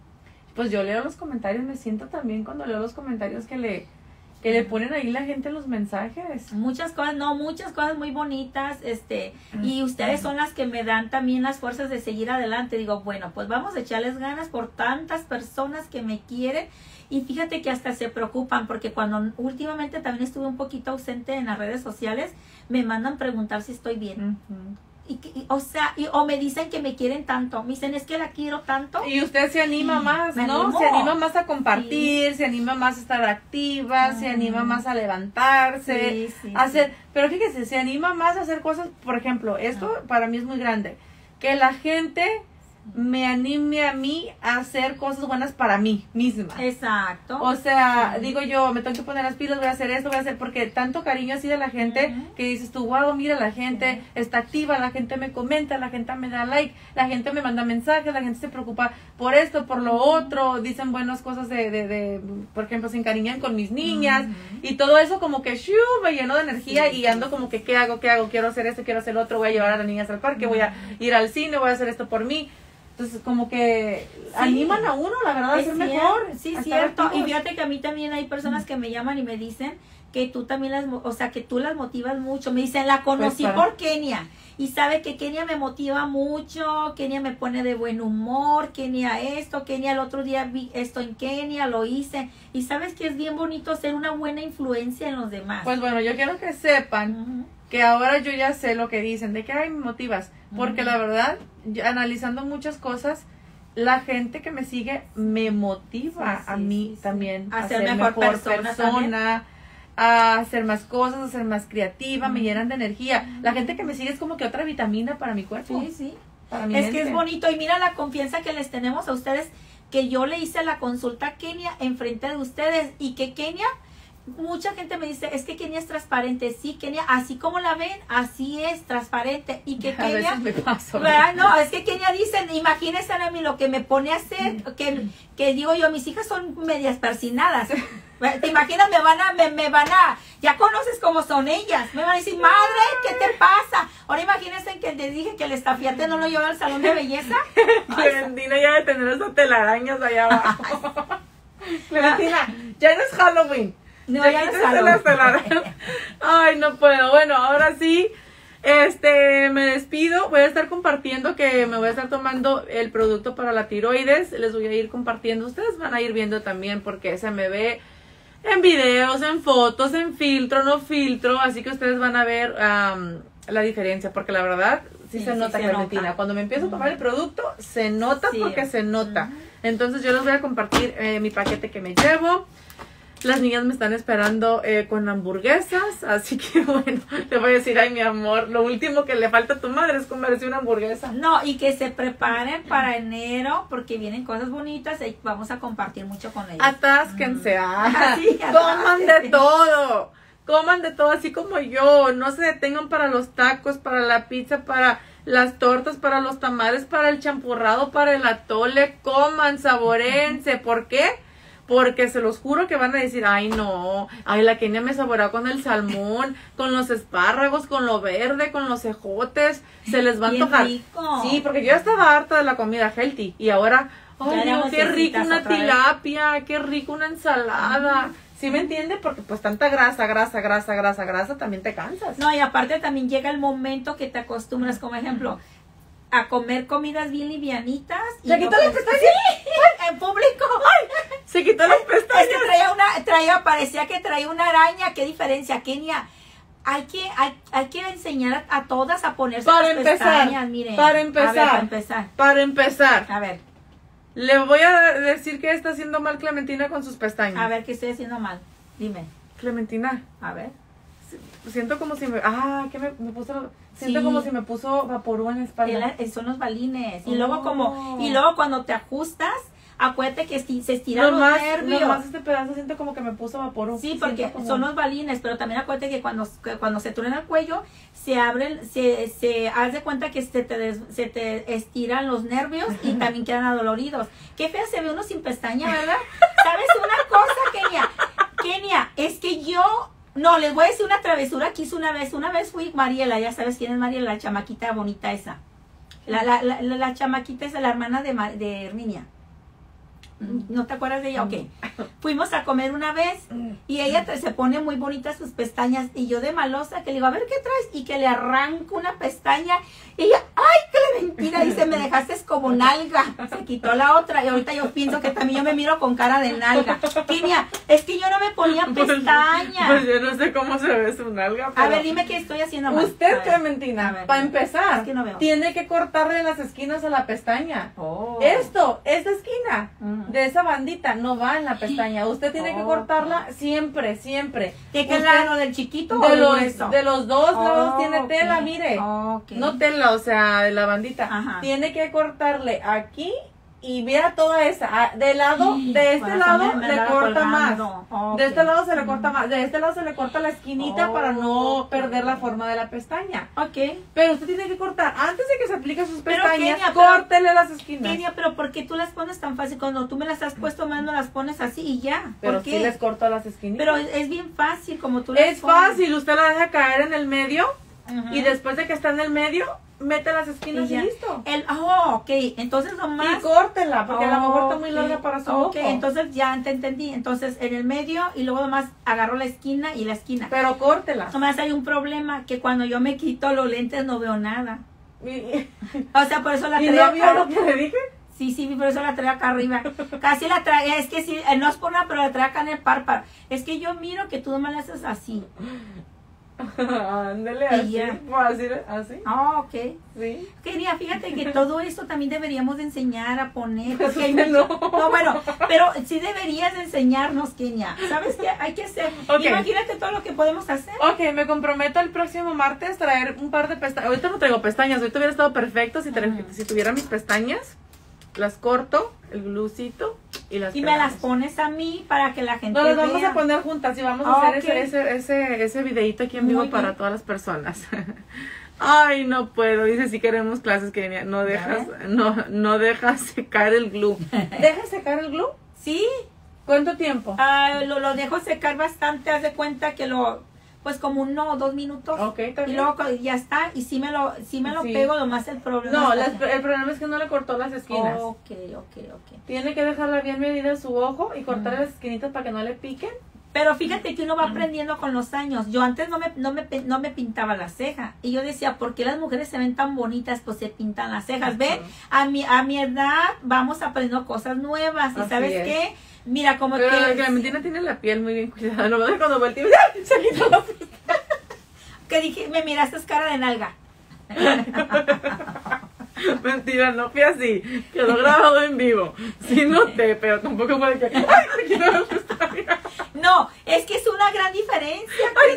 Pues yo leo los comentarios, me siento también cuando leo los comentarios que le ponen ahí la gente los mensajes. Muchas cosas muy bonitas, y ustedes son las que me dan también las fuerzas de seguir adelante. Digo, bueno, pues vamos a echarles ganas por tantas personas que me quieren. Y fíjate que hasta se preocupan porque cuando últimamente también estuve un poquito ausente en las redes sociales, me mandan preguntar si estoy bien. O me dicen que me quieren tanto, me dicen es que la quiero tanto. Y usted se anima más, ¿no? Animo. Se anima más a compartir, se anima más a estar activa, se anima más a levantarse, a hacer, pero fíjese, se anima más a hacer cosas, por ejemplo, esto para mí es muy grande, que la gente me anime a mí a hacer cosas buenas para mí misma. Exacto. O sea, digo yo, me tengo que poner las pilas, voy a hacer esto, porque tanto cariño así de la gente que dices tú, wow, mira, la gente está activa, la gente me comenta, la gente me da like, la gente me manda mensajes, la gente se preocupa por esto, por lo otro, dicen buenas cosas de por ejemplo, se encariñan con mis niñas y todo eso como que shoo, me llenó de energía y ando como que ¿qué hago? Quiero hacer esto, quiero hacer lo otro, voy a llevar a las niñas al parque, voy a ir al cine, voy a hacer esto por mí. Entonces, como que animan a uno, la verdad, es mejor. Sí, cierto. Y fíjate que a mí también hay personas que me llaman y me dicen que tú también que tú las motivas mucho. Me dicen, la conocí por Kenia. Y sabe que Kenia me motiva mucho, Kenia me pone de buen humor, Kenia esto, Kenia el otro día vi esto en Kenia, lo hice. Y sabes que es bien bonito ser una buena influencia en los demás. Pues bueno, yo quiero que sepan que ahora yo ya sé lo que dicen, de que ay, me motivas. Porque la verdad, analizando muchas cosas, la gente que me sigue me motiva a mí también a ser mejor persona, a hacer más cosas, a ser más creativa, me llenan de energía. La gente que me sigue es como que otra vitamina para mi cuerpo. Para mi mente. Que es bonito. Y mira la confianza que les tenemos a ustedes, que yo le hice la consulta a Kenia enfrente de ustedes y que Kenia... Mucha gente me dice, es que Kenia es transparente. Sí, Kenia, así como la ven, así es, transparente. Y que Kenia... A veces me paso. No, es que Kenia dice, imagínense a mí lo que me pone a hacer, que digo yo, mis hijas son medias persinadas. ¿Te imaginas? Me van a... Ya conoces cómo son ellas. Me van a decir, madre, ¿qué te pasa? Ahora imagínense que te dije que el estafiate no lo lleva al salón de belleza. Clementina ya de tener esas telarañas allá abajo. Clementina, ya no es Halloween. No, ay, no puedo. Bueno, ahora sí, me despido. Voy a estar compartiendo que me voy a estar tomando el producto para la tiroides. Les voy a ir compartiendo. Ustedes van a ir viendo también porque se me ve en videos, en fotos, en filtro, no filtro. Así que ustedes van a ver la diferencia porque la verdad sí se nota. Cuando me empiezo a tomar el producto se nota porque se nota. Entonces yo les voy a compartir mi paquete que me llevo. Las niñas me están esperando con hamburguesas, así que bueno, le voy a decir, ay mi amor, lo último que le falta a tu madre es comerse una hamburguesa. No, y que se preparen para enero, porque vienen cosas bonitas y vamos a compartir mucho con ellas. Atásquense, coman de todo, así como yo, no se detengan para los tacos, para la pizza, para las tortas, para los tamales, para el champurrado, para el atole, coman, saborense, ¿por qué? Porque se los juro que van a decir, ay no, ay la Kenia me saboreó con el salmón, con los espárragos, con lo verde, con los ejotes, se les va a antojar. Rico. Sí, porque yo estaba harta de la comida healthy y ahora, ay Dios, qué rico una tilapia, qué rico una ensalada. ¿Sí me entiende? Porque pues tanta grasa también te cansas. No, y aparte también llega el momento que te acostumbras, como ejemplo, a comer comidas bien livianitas. Y se quitó las pestañas. Sí. En público. Ay, se quitó las pestañas. Es que parecía que traía una araña. Qué diferencia, Kenia. Hay que enseñar a todas a ponerse las pestañas. Miren. Para empezar. A ver. Le voy a decir que está haciendo mal Clementina con sus pestañas. A ver, ¿qué estoy haciendo mal? Dime. Clementina. A ver. Siento como si me... Ah, que me puso... Siento como si me puso vaporú en la espalda. Son los balines. Oh. Y luego cuando te ajustas, acuérdate que se estiran los nervios. Nomás este pedazo siento como que me puso vaporú. Sí, porque como... son los balines, pero también acuérdate que cuando se truena el cuello, se abren, haz de cuenta que se te estiran los nervios y también quedan adoloridos. Qué fea se ve uno sin pestaña, ¿verdad? ¿Sabes una cosa, Kenia? Kenia, es que yo... No, les voy a decir una travesura que hice una vez. Una vez fui Mariela, ya sabes quién es Mariela, la chamaquita bonita esa. La chamaquita esa, la hermana de Herminia. ¿No te acuerdas de ella? Ok. Fuimos a comer una vez y ella se pone muy bonita sus pestañas y yo de malosa que le digo, a ver, ¿qué traes? Y que le arranco una pestaña y ella, ¡ay, Clementina! Dice, me dejaste como nalga. Se quitó la otra y ahorita yo pienso que también yo me miro con cara de nalga. Kenia, es que yo no me ponía pestañas. Pues yo no sé cómo se ve su nalga. Pero... A ver, dime qué estoy haciendo mal. Usted, Clementina, para empezar, es que no veo. Tiene que cortarle las esquinas a la pestaña. Oh. Esta esquina. De esa bandita no va en la pestaña. Usted tiene que cortarla siempre. ¿De qué lado? ¿Del chiquito o de los dos lados? Tiene tela, mire. Okay. No tela, o sea, de la bandita. Ajá. Tiene que cortarle aquí y mira toda esa. De este lado se le corta la esquinita para no perder la forma de la pestaña. Ok. Pero usted tiene que cortar. Antes de que se aplique sus pestañas, córtele las esquinas. Kenia, pero ¿por qué tú las pones tan fácil? Cuando tú me las has puesto más, no las pones así y ya. Pero sí les corto las esquinitas. Pero es bien fácil como tú las pones. Es fácil. Usted la deja caer en el medio y después de que está en el medio... Mete las esquinas y listo. Ok. Entonces nomás. Y córtela, porque a lo mejor está muy larga para su boca. Ok, entonces ya te entendí. Entonces en el medio y luego nomás agarro la esquina y la esquina. Pero córtela. Nomás hay un problema, que cuando yo me quito los lentes no veo nada. O sea, por eso la traigo. ¿Y no vio lo que le dije? Sí, por eso la traigo acá arriba. Casi la traigo, es que sí, no es por nada, pero la traigo acá en el párpado. Es que yo miro que tú nomás la haces así. Ándale, así. Ah, ok. Sí. Kenia, fíjate que todo esto también deberíamos de enseñar a poner. Porque no, bueno, pero sí deberías de enseñarnos, Kenia. ¿Sabes qué hay que hacer? Okay. Imagínate todo lo que podemos hacer. Ok, me comprometo el próximo martes traer un par de pestañas. Ahorita no traigo pestañas, ahorita hubiera estado perfecto si tuviera mis pestañas. Las corto, el glucito y las pegamos. Me las pones a mí para que la gente las vamos a poner juntas y vamos a hacer ese videito aquí en vivo para todas las personas. Ay, no puedo. Dice, si queremos clases, Kenia. No dejas secar el glue. ¿Dejas secar el glue? Sí. ¿Cuánto tiempo? Lo dejo secar bastante. Haz de cuenta que pues como 1 o 2 minutos. Okay, y luego ya está. Y sí me lo pego, nomás el problema. No, el problema es que no le cortó las esquinas. Ok. Tiene que dejarla bien medida su ojo y cortar las esquinitas para que no le piquen. Pero fíjate que uno va aprendiendo con los años. Yo antes no me pintaba la ceja. Y yo decía, ¿por qué las mujeres se ven tan bonitas? Pues se pintan las cejas. ¿Ven? A mi edad vamos aprendiendo cosas nuevas. ¿Y sabes qué? Mira, como pero que... Clementina tiene la piel muy bien cuidada. No, cuando volteé, se quitó la piel. Que dije, me miraste cara de nalga. Mentira, no fui así. Quedó grabado en vivo. Sí noté, pero tampoco fue que... ¡Ay, se quitó la piel! No, es que es una gran diferencia,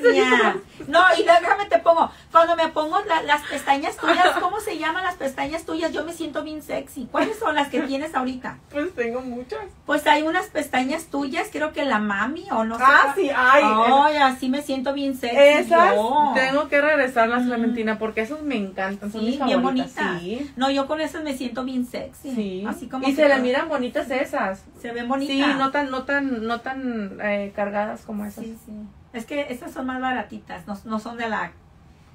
Kenia. No, y déjame te pongo, cuando me pongo las pestañas tuyas, ¿cómo se llaman las pestañas tuyas? Yo me siento bien sexy. ¿Cuáles son las que tienes ahorita? Pues tengo muchas. Pues hay unas pestañas tuyas, creo que la mami o no sé. Ah, sí, ay. Ay, así me siento bien sexy. Esas yo tengo que regresarlas, Clementina, porque esas me encantan. Son sí, bien bonitas. Sí. No, yo con esas me siento bien sexy. Sí. Así como y se le miran bonitas esas. Se ven bonitas. Sí, no tan cargadas como esas. Sí, sí. Es que estas son más baratitas, no son de la...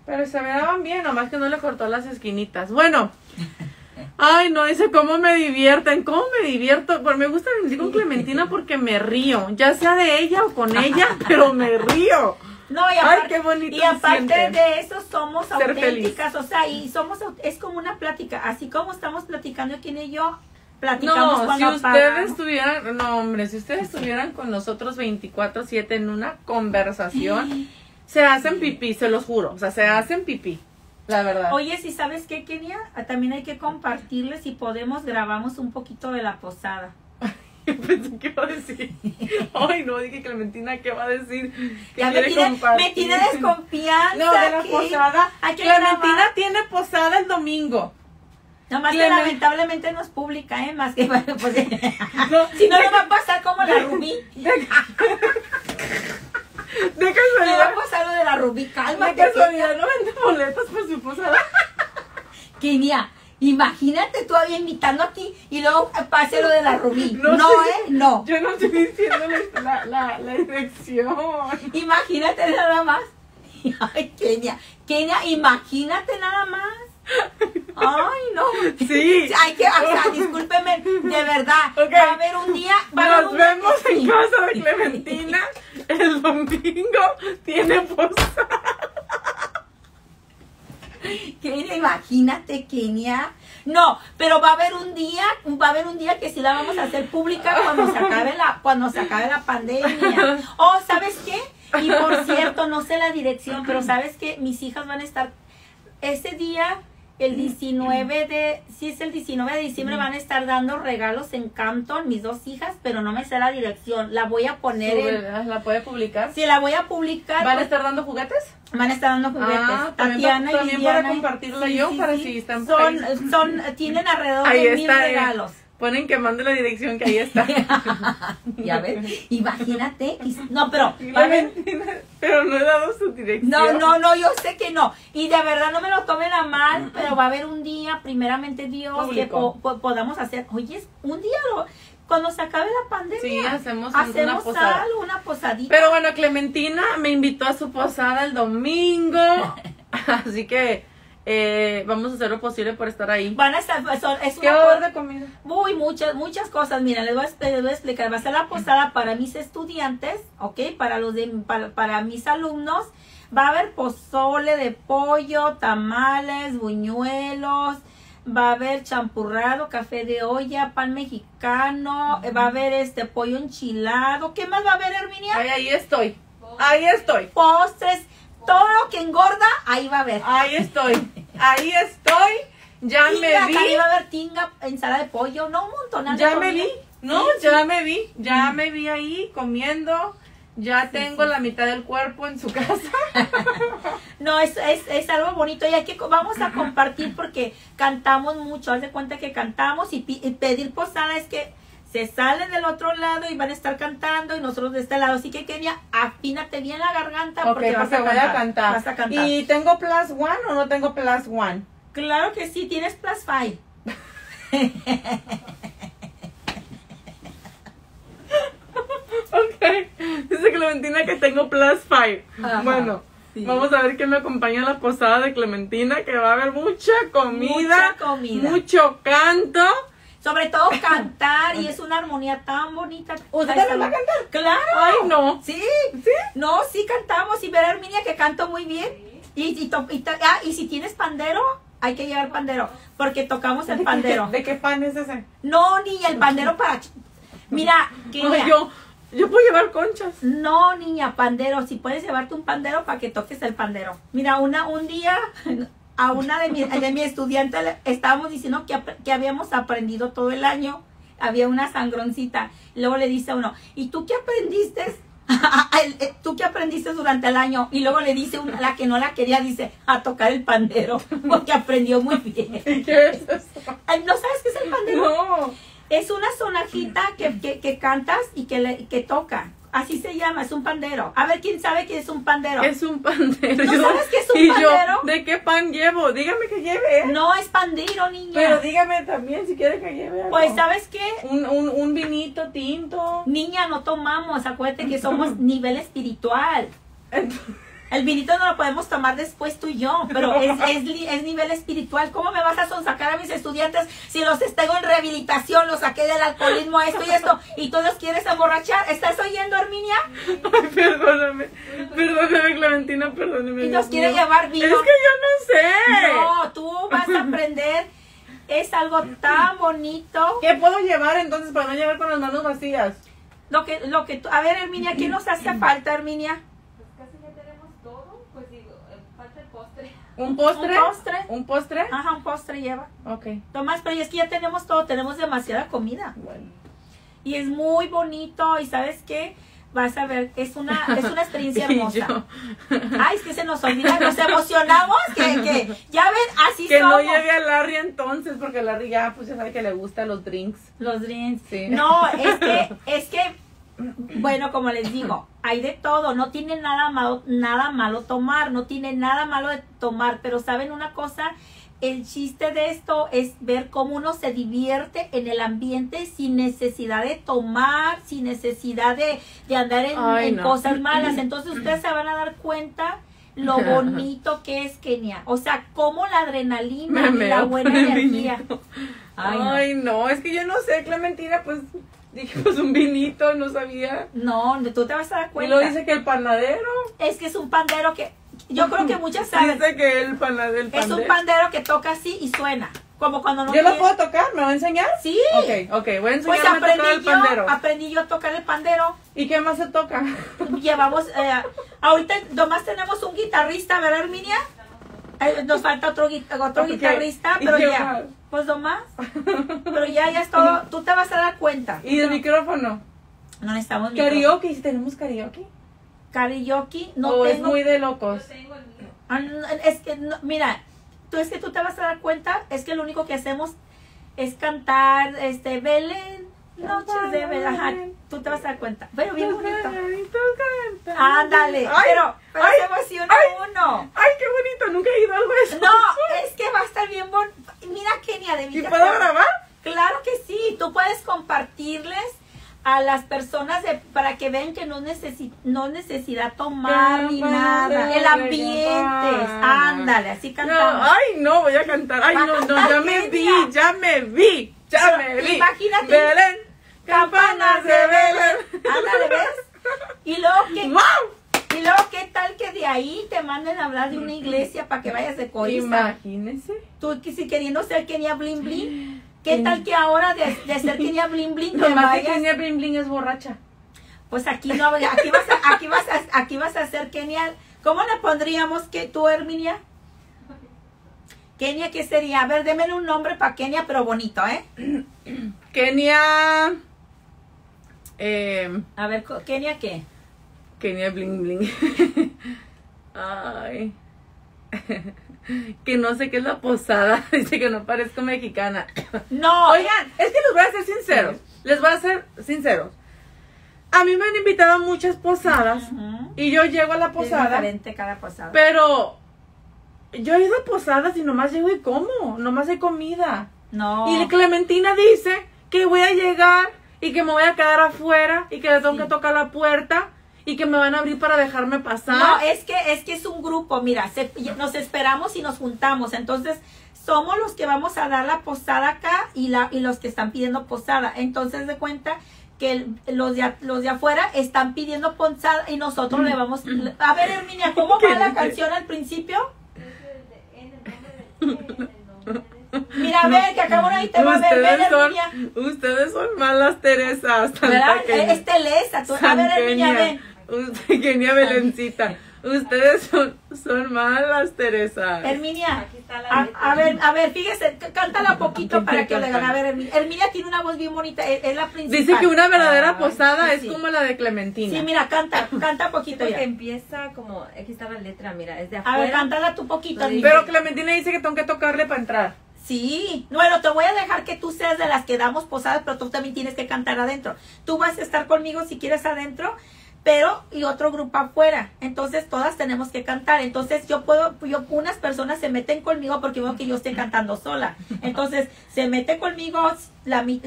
Pero se me daban bien, nomás que no le cortó las esquinitas. Bueno, ay no, dice cómo me divierten, cómo me divierto. Pero me gusta vivir con Clementina porque me río, ya sea de ella o con ella, pero me río. No, y aparte, ay, qué bonito. Y aparte de eso somos auténticas, o sea, y somos, es como una plática, así como estamos platicando quién y yo. No, si ustedes estuvieran, no hombre, si ustedes estuvieran con nosotros 24/7 en una conversación, se hacen pipí, se los juro, o sea, se hacen pipí, la verdad. Oye, si sabes qué, Kenia, también hay que compartirles, si podemos, grabamos un poquito de la posada. Yo pensé que iba a decir, ay no, dije Clementina, ¿qué va a decir? Ya me tiene desconfianza. No, de la posada, Clementina tiene posada el domingo. Nomás que lamentablemente no es pública, ¿eh? Más que bueno, pues, no, si no le va a pasar como la Rubí. De casualidad. Le va a pasar lo de la Rubí, cálmate. De casualidad, no vende boletos por su posada. Kenia, imagínate tú había invitando aquí y luego pase lo de la Rubí. No. Yo no estoy diciendo la dirección. Imagínate nada más. Ay, Kenia, imagínate nada más. Ay, no. Sí. Hay que, o sea, discúlpeme, de verdad. Okay. Va a haber un día. Nos vemos en casa de Clementina. El domingo tiene posada. Kenia, imagínate, Kenia. No, pero va a haber un día que sí la vamos a hacer pública cuando se acabe la pandemia. Oh, ¿sabes qué? Y por cierto, no sé la dirección, pero ¿sabes qué? Mis hijas van a estar ese día. El 19 de diciembre van a estar dando regalos en Campton, mis dos hijas, pero no me sé la dirección. La voy a poner en... ¿La puede publicar? Sí, la voy a publicar. ¿Van a estar dando juguetes? Van a estar dando juguetes. Ah, Tatiana también Liliana, para compartirla sí, yo, sí, para sí. Si están... tienen alrededor ahí de 1000 regalos. Ponen que mande la dirección que ahí está. Ya ves, imagínate. No, pero... Pero no he dado su dirección. No, yo sé que no. Y de verdad no me lo tomen a mal, pero va a haber un día, primeramente Dios, público. Que podamos hacer... Oye, un día cuando se acabe la pandemia. Sí, hacemos una posada. Algo, una posadita. Pero bueno, Clementina me invitó a su posada el domingo. Así que... vamos a hacer lo posible por estar ahí. Van a estar, es ¿qué va a haber de comida? Uy, muchas cosas. Mira, les voy a explicar. Va a ser la posada para mis estudiantes, ¿ok? Para mis alumnos. Va a haber pozole de pollo, tamales, buñuelos. Va a haber champurrado, café de olla, pan mexicano. Va a haber pollo enchilado. ¿Qué más va a haber, Herminia? Ahí estoy. Postres. Todo lo que engorda, ahí va a haber. Ahí estoy. Ya tinga, me vi. Ahí va a haber tinga, ensalada de pollo, no un montón. Ya me vi. No, sí, ya sí. me vi ahí comiendo. Ya tengo la mitad del cuerpo en su casa. No, es algo bonito. Y aquí vamos a compartir porque cantamos mucho. Haz de cuenta que cantamos y pedir posada es que se salen del otro lado y van a estar cantando y nosotros de este lado. Así que, Kenia, afínate bien la garganta porque vas a cantar. ¿Y tengo plus one o no tengo plus one? Claro que sí, tienes plus five. Ok, dice Clementina que tengo plus five. Ajá. Bueno. Sí. Vamos a ver quién me acompaña a la posada de Clementina, que va a haber mucha comida. Mucho canto. Sobre todo cantar, y es una armonía tan bonita. ¿Usted también va a cantar? ¡Claro! ¡Ay, no! ¿Sí? No, sí cantamos, y ver a Herminia que canto muy bien. Y si tienes pandero, hay que llevar pandero, porque tocamos el pandero. ¿De qué pan es ese? No, ni el pandero para... Mira, Kenia. Yo puedo llevar conchas. No, niña, pandero, si puedes llevarte un pandero para que toques el pandero. Mira, un día... A una de mi estudiante estábamos diciendo que habíamos aprendido todo el año. Había una sangroncita. Luego le dice a uno, ¿y tú qué aprendiste? ¿Tú qué aprendiste durante el año? Y luego le dice una, la que no la quería, dice, a tocar el pandero, porque aprendió muy bien. ¿Qué es eso? ¿No sabes qué es el pandero? No. Es una sonajita que cantas y que toca. Así se llama, es un pandero. A ver, ¿quién sabe qué es un pandero? ¿Qué es un pandero? ¿No sabes qué es un pandero? Yo, ¿de qué pan llevo? Dígame que lleve. No, es pandero, niña. Pero dígame también si quiere que lleve algo. Pues, ¿sabes qué? Un vinito tinto. Niña, no tomamos. Acuérdate que somos nivel espiritual. El vinito no lo podemos tomar después tú y yo, pero es nivel espiritual. ¿Cómo me vas a sonsacar a mis estudiantes si los tengo en rehabilitación, los saqué del alcoholismo, esto y esto, y tú los quieres emborrachar? ¿Estás oyendo, Herminia? Ay, perdóname, perdóname, Clementina, perdóname. Y nos quiere llevar vino. Es que yo no sé. No, tú vas a aprender. Es algo tan bonito. ¿Qué puedo llevar entonces para no llevar con las manos vacías? Lo que tú... A ver, Herminia, ¿qué nos hace falta, Herminia? ¿Un postre? ¿Un postre? ¿Un postre? Ajá, un postre lleva. Ok. Tomás, pero es que ya tenemos todo, tenemos demasiada comida. Bueno. Y es muy bonito, y ¿sabes qué? Vas a ver, es una experiencia hermosa. Ay, es que se nos olvida, nos emocionamos, que ya ven, así que somos. Que no llegue a Larry entonces, porque Larry ya, pues ya sabe que le gustan los drinks. Los drinks. Sí. No, es que, bueno, como les digo, hay de todo, no tiene nada malo tomar, no tiene nada malo de tomar, pero ¿saben una cosa? El chiste de esto es ver cómo uno se divierte en el ambiente sin necesidad de tomar, sin necesidad de andar en cosas malas. Entonces ustedes se van a dar cuenta lo bonito que es Kenia. O sea, como la adrenalina y la buena energía. Ay, no, es que yo no sé, Clementina, pues... Dije, pues un vinito, no sabía. No, tú te vas a dar cuenta. Y lo dice que el panadero. Es que es un pandero que, yo creo que muchas saben. Dice que el pandero. Es un pandero que toca así y suena. Como cuando no ¿Yo lo puedo tocar? ¿Me va a enseñar? Sí. Ok, voy a enseñarme pues a tocar el pandero. Aprendí yo a tocar el pandero. ¿Y qué más se toca? Llevamos, ahorita nomás tenemos un guitarrista, ¿verdad, Herminia? Nos falta otro guitarrista, pero ya... Pues nomás, pero ya es todo, tú te vas a dar cuenta. ¿Y del micrófono? No necesitamos micrófono. ¿Karaoke? ¿Tenemos karaoke? ¿Karaoke? No tengo. Es muy de locos. Yo tengo el mío. Es que, no, mira, tú te vas a dar cuenta, es que lo único que hacemos es cantar, Belén, noches de Belén, ajá, tú te vas a dar cuenta. Pero bien bonito. Ándale, pero se emociona uno. Ay, qué bonito, nunca he ido a algo de eso. No, es que va a estar bien bonito. Mira, Kenia, de mi casa. ¿Y puedo grabar? Claro que sí. Tú puedes compartirles a las personas para que vean que no es necesidad tomar ni nada. El ambiente. Ándale, así cantamos. No, ay, no, voy a cantar. Ay, no, ya me vi, ya me vi, ya me vi. Imagínate. Belén, campanas de Belén. Ándale, ¿ves? Y luego que... ¡Wow! Y luego, ¿qué tal que de ahí te manden a hablar de una iglesia para que vayas de corista? Imagínese. Tú si queriendo ser Kenia Blin Blin, ¿qué tal que ahora de ser Kenia Blin Blin te vayas? Kenia Blin Blin es borracha. Pues aquí no, aquí vas a ser Kenia. ¿Cómo le pondríamos que tú, Herminia? Kenia, ¿qué sería? A ver, démele un nombre para Kenia, pero bonito, ¿eh? Kenia. A ver, ¿Kenia qué? Kenia Blin Blin. Ay. Que no sé qué es la posada. Dice que no parezco mexicana. No. Oigan, es que les voy a ser sinceros. A mí me han invitado a muchas posadas. Y yo llego a la posada. Es diferente cada posada. Pero yo he ido a posadas y nomás llego y como. Nomás hay comida. No. Y Clementina dice que voy a llegar y que me voy a quedar afuera y que le tengo que tocar la puerta. Y que me van a abrir para dejarme pasar. No, es que es un grupo, mira, nos esperamos y nos juntamos. Entonces, somos los que vamos a dar la posada acá y los que están pidiendo posada. Entonces, de cuenta que los de afuera están pidiendo posada y nosotros le vamos... A ver, Herminia, ¿cómo va la canción al principio? Mira, a ver, que acabo de irte, va a ver, Herminia. Ustedes son malas Teresas. ¿Verdad? Es Teresa, tú, a ver, Herminia, ven. Kenia Belencita. Ustedes son malas, Teresa. Herminia, aquí está la a ver, fíjese, cántala poquito para que le hagan. A ver, Herminia tiene una voz bien bonita, es la principal. Dice que una verdadera posada sí, es como la de Clementina. Sí, mira, canta poquito ya. Empieza como, aquí está la letra, mira, es de afuera. A ver, cántala tú poquito. Pero Clementina dice que tengo que tocarle para entrar. Sí, bueno, te voy a dejar que tú seas de las que damos posadas, pero tú también tienes que cantar adentro. Tú vas a estar conmigo si quieres adentro, pero y otro grupo afuera. Entonces todas tenemos que cantar. Entonces unas personas se meten conmigo porque veo que yo estoy cantando sola. Entonces se mete conmigo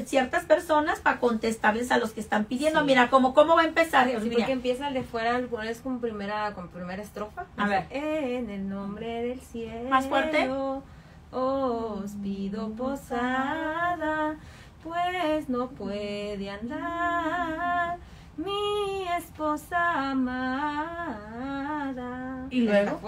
ciertas personas para contestarles a los que están pidiendo. Sí. Mira, ¿cómo va a empezar? Sí, porque empieza el de fuera, es con primera estrofa. A ver. En el nombre del cielo. Más fuerte. Os pido posada, pues no puede andar mi esposa amada. Y luego,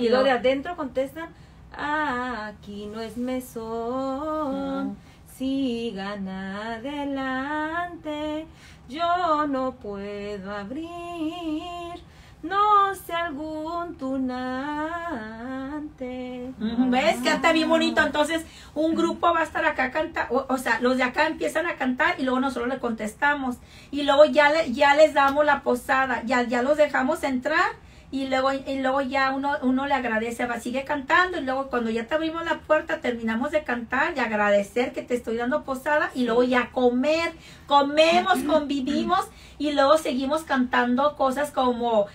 y luego de adentro contestan, aquí no es mesón, sigan adelante, yo no puedo abrir. No sé algún tunante. ¿Ves? Canta bien bonito. Entonces, un grupo va a estar acá cantando. O sea, los de acá empiezan a cantar y luego nosotros le contestamos. Y luego ya les damos la posada. Ya los dejamos entrar y luego ya uno le agradece. Va, sigue cantando. Y luego cuando ya te abrimos la puerta, terminamos de cantar, de agradecer que te estoy dando posada. Y luego ya comer. Comemos, convivimos y luego seguimos cantando cosas como...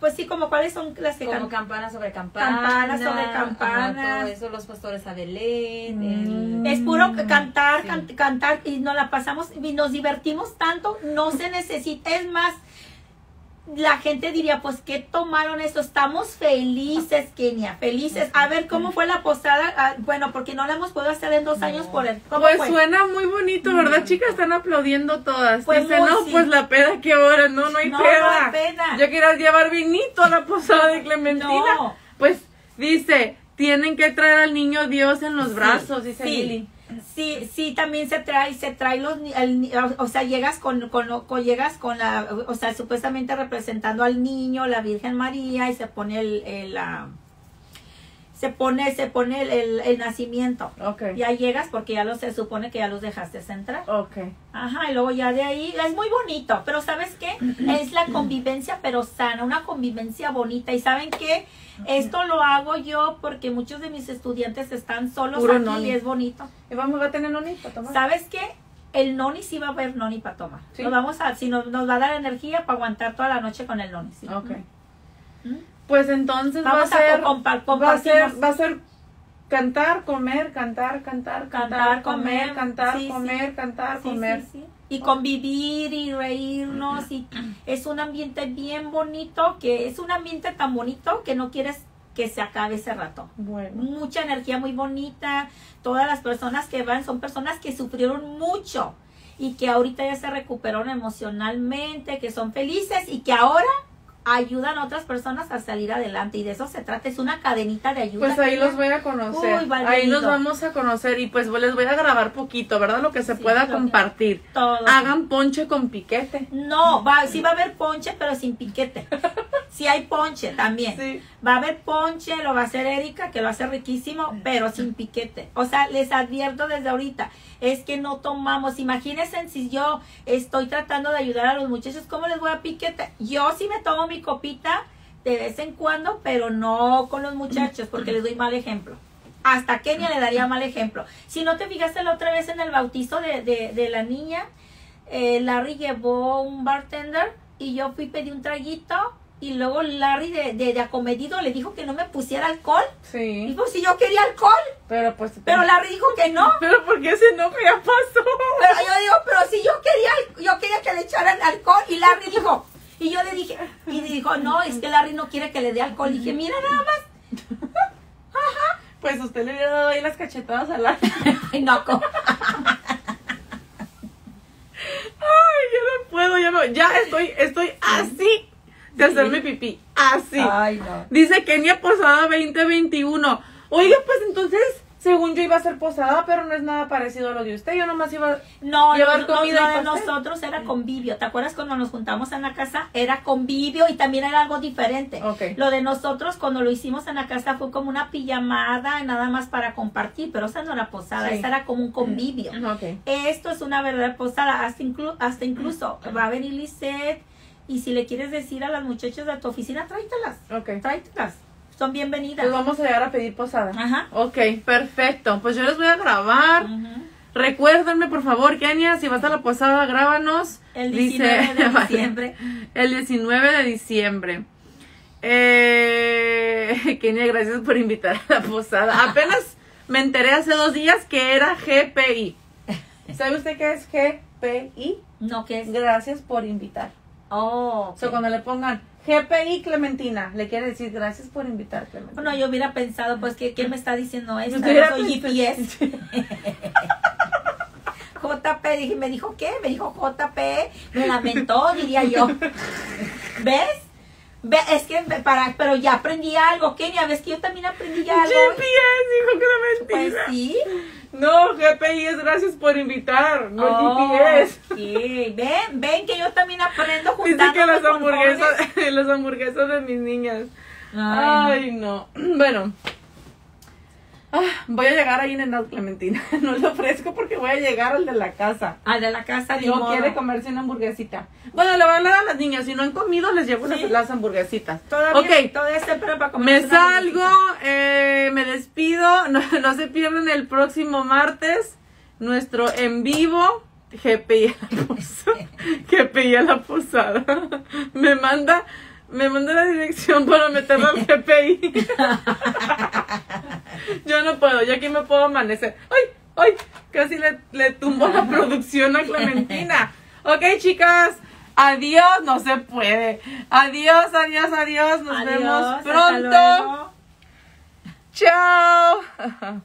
pues sí, como cuáles son las que cantan. Como campana sobre campana. Campana sobre campana. Todo eso, los pastores a Belén. Es puro cantar, sí. cantar y nos la pasamos y nos divertimos tanto. No se necesita, es más... La gente diría, pues, ¿qué tomaron esto? Estamos felices, Kenia, felices. A ver, ¿cómo fue la posada? Ah, bueno, porque no la hemos podido hacer en 2 años por él. Pues fue? Suena muy bonito, ¿verdad, chicas? Están aplaudiendo todas. Pues dicen, no, sí. Pues la peda, ¿qué hora? No, no hay peda. No hay peda. Yo quiero llevar vinito a la posada de Clementina. No. Pues dice, tienen que traer al niño Dios en los brazos, dice Lili. Sí, también se trae o sea, llegas con supuestamente representando al niño, la Virgen María, y se pone el nacimiento. Okay. Ya llegas porque se supone que ya los dejaste entrar. Okay. Ajá, y luego ya de ahí, es muy bonito, pero ¿sabes qué? Es la convivencia pero sana, una convivencia bonita. ¿Y saben qué? Esto lo hago yo porque muchos de mis estudiantes están solos aquí y es bonito. Y vamos a tener noni para tomar. ¿Sabes qué? El noni sí va a haber noni para tomar. ¿Sí? Nos va a dar energía para aguantar toda la noche con el noni. ¿Sí? Okay. Pues entonces va a ser cantar, comer, cantar, comer. Sí. Y convivir y reírnos. Y es un ambiente bien bonito, que es un ambiente tan bonito que no quieres que se acabe ese rato. Bueno. Mucha energía muy bonita. Todas las personas que van son personas que sufrieron mucho y que ahorita ya se recuperaron emocionalmente, que son felices y que ahora... ayudan a otras personas a salir adelante, y de eso se trata, es una cadenita de ayuda. Pues ahí los voy a conocer. Uy, ahí los vamos a conocer y pues les voy a grabar poquito, ¿verdad? Lo que se pueda compartir. Todo. Hagan ponche con piquete. No, sí va a haber ponche, pero sin piquete. Sí hay ponche también. Sí. Va a haber ponche, lo va a hacer Erika, que lo hace riquísimo, pero sin piquete. O sea, les advierto desde ahorita, es que no tomamos. Imagínense si yo estoy tratando de ayudar a los muchachos, ¿cómo les voy a piquete? Yo sí me tomo mi copita de vez en cuando, pero no con los muchachos, porque les doy mal ejemplo. Hasta Kenia le daría mal ejemplo. Si no te fijaste la otra vez en el bautizo de la niña, Larry llevó un bartender y yo fui, pedí un traguito y luego Larry de acomedido le dijo que no me pusiera alcohol. Sí. Dijo, si yo quería alcohol. Pero pues. Pero Larry dijo que no. Pero porque ese no ya pasó. Pero yo digo, pero si yo quería que le echaran alcohol y Larry dijo. Y yo le dije, y dijo, no, es que Larry no quiere que le dé alcohol. Y dije, mira nada más. Ajá. Pues usted le hubiera dado ahí las cachetadas a Larry. Ay, no. Ay, yo no puedo, ya estoy así de hacerme pipí. Así. Ay, no. Dice Kenia posada 2021. Oiga, pues entonces, Según yo iba a ser posada, pero no es nada parecido a lo de usted. Yo nomás iba a llevar comida. No, nosotros era convivio. ¿Te acuerdas cuando nos juntamos en la casa? Era convivio y también era algo diferente. Okay. Lo de nosotros cuando lo hicimos en la casa fue como una pijamada, nada más para compartir, pero esa no era posada, sí. Esa era como un convivio. Okay. Esto es una verdadera posada, hasta incluso va a venir Lisette y si le quieres decir a las muchachas de tu oficina, tráetelas. Okay. Tráetelas. Son bienvenidas. Pues vamos a llegar a pedir posada. Ajá. Ok, perfecto. Pues yo les voy a grabar. Recuérdenme, por favor, Kenia, si vas a la posada, grábanos. El 19 de diciembre. El 19 de diciembre. Kenia, gracias por invitar a la posada. Apenas me enteré hace 2 días que era GPI. ¿Sabe usted qué es GPI? No, ¿qué es? Gracias por invitar. Oh. Okay. O sea, cuando le pongan GPI Clementina, le quiere decir gracias por invitar, Clementina. Bueno, yo hubiera pensado, pues, ¿quién me está diciendo eso? Yo soy GPS. JP, dije, ¿me dijo qué? Me dijo JP, me lamentó, diría yo. ¿Ves? Es que pero ya aprendí algo, Kenia, ves que yo también aprendí algo. GPS, dijo Clementina. Pues sí. No, GPI es gracias por invitar, no GPS. Okay. Ven que yo también aprendo juntando. Dice que las hamburguesas de mis niñas. Ay, no. Bueno, voy a llegar ahí en el Clementina. No le ofrezco porque voy a llegar al de la casa. Al de la casa, no quiere comerse una hamburguesita. Bueno, le voy a hablar a las niñas. Si no han comido, les llevo las hamburguesitas. Todavía, todavía está para comer. Me salgo, me despido. No se pierdan el próximo martes nuestro en vivo. GPI a la posada. Me manda la dirección para meterlo al GPI. Yo no puedo, yo aquí me puedo amanecer. ¡Ay! Casi le tumbo la producción a Clementina. Ok, chicas. Adiós. No se puede. Adiós. Nos vemos pronto. Chao.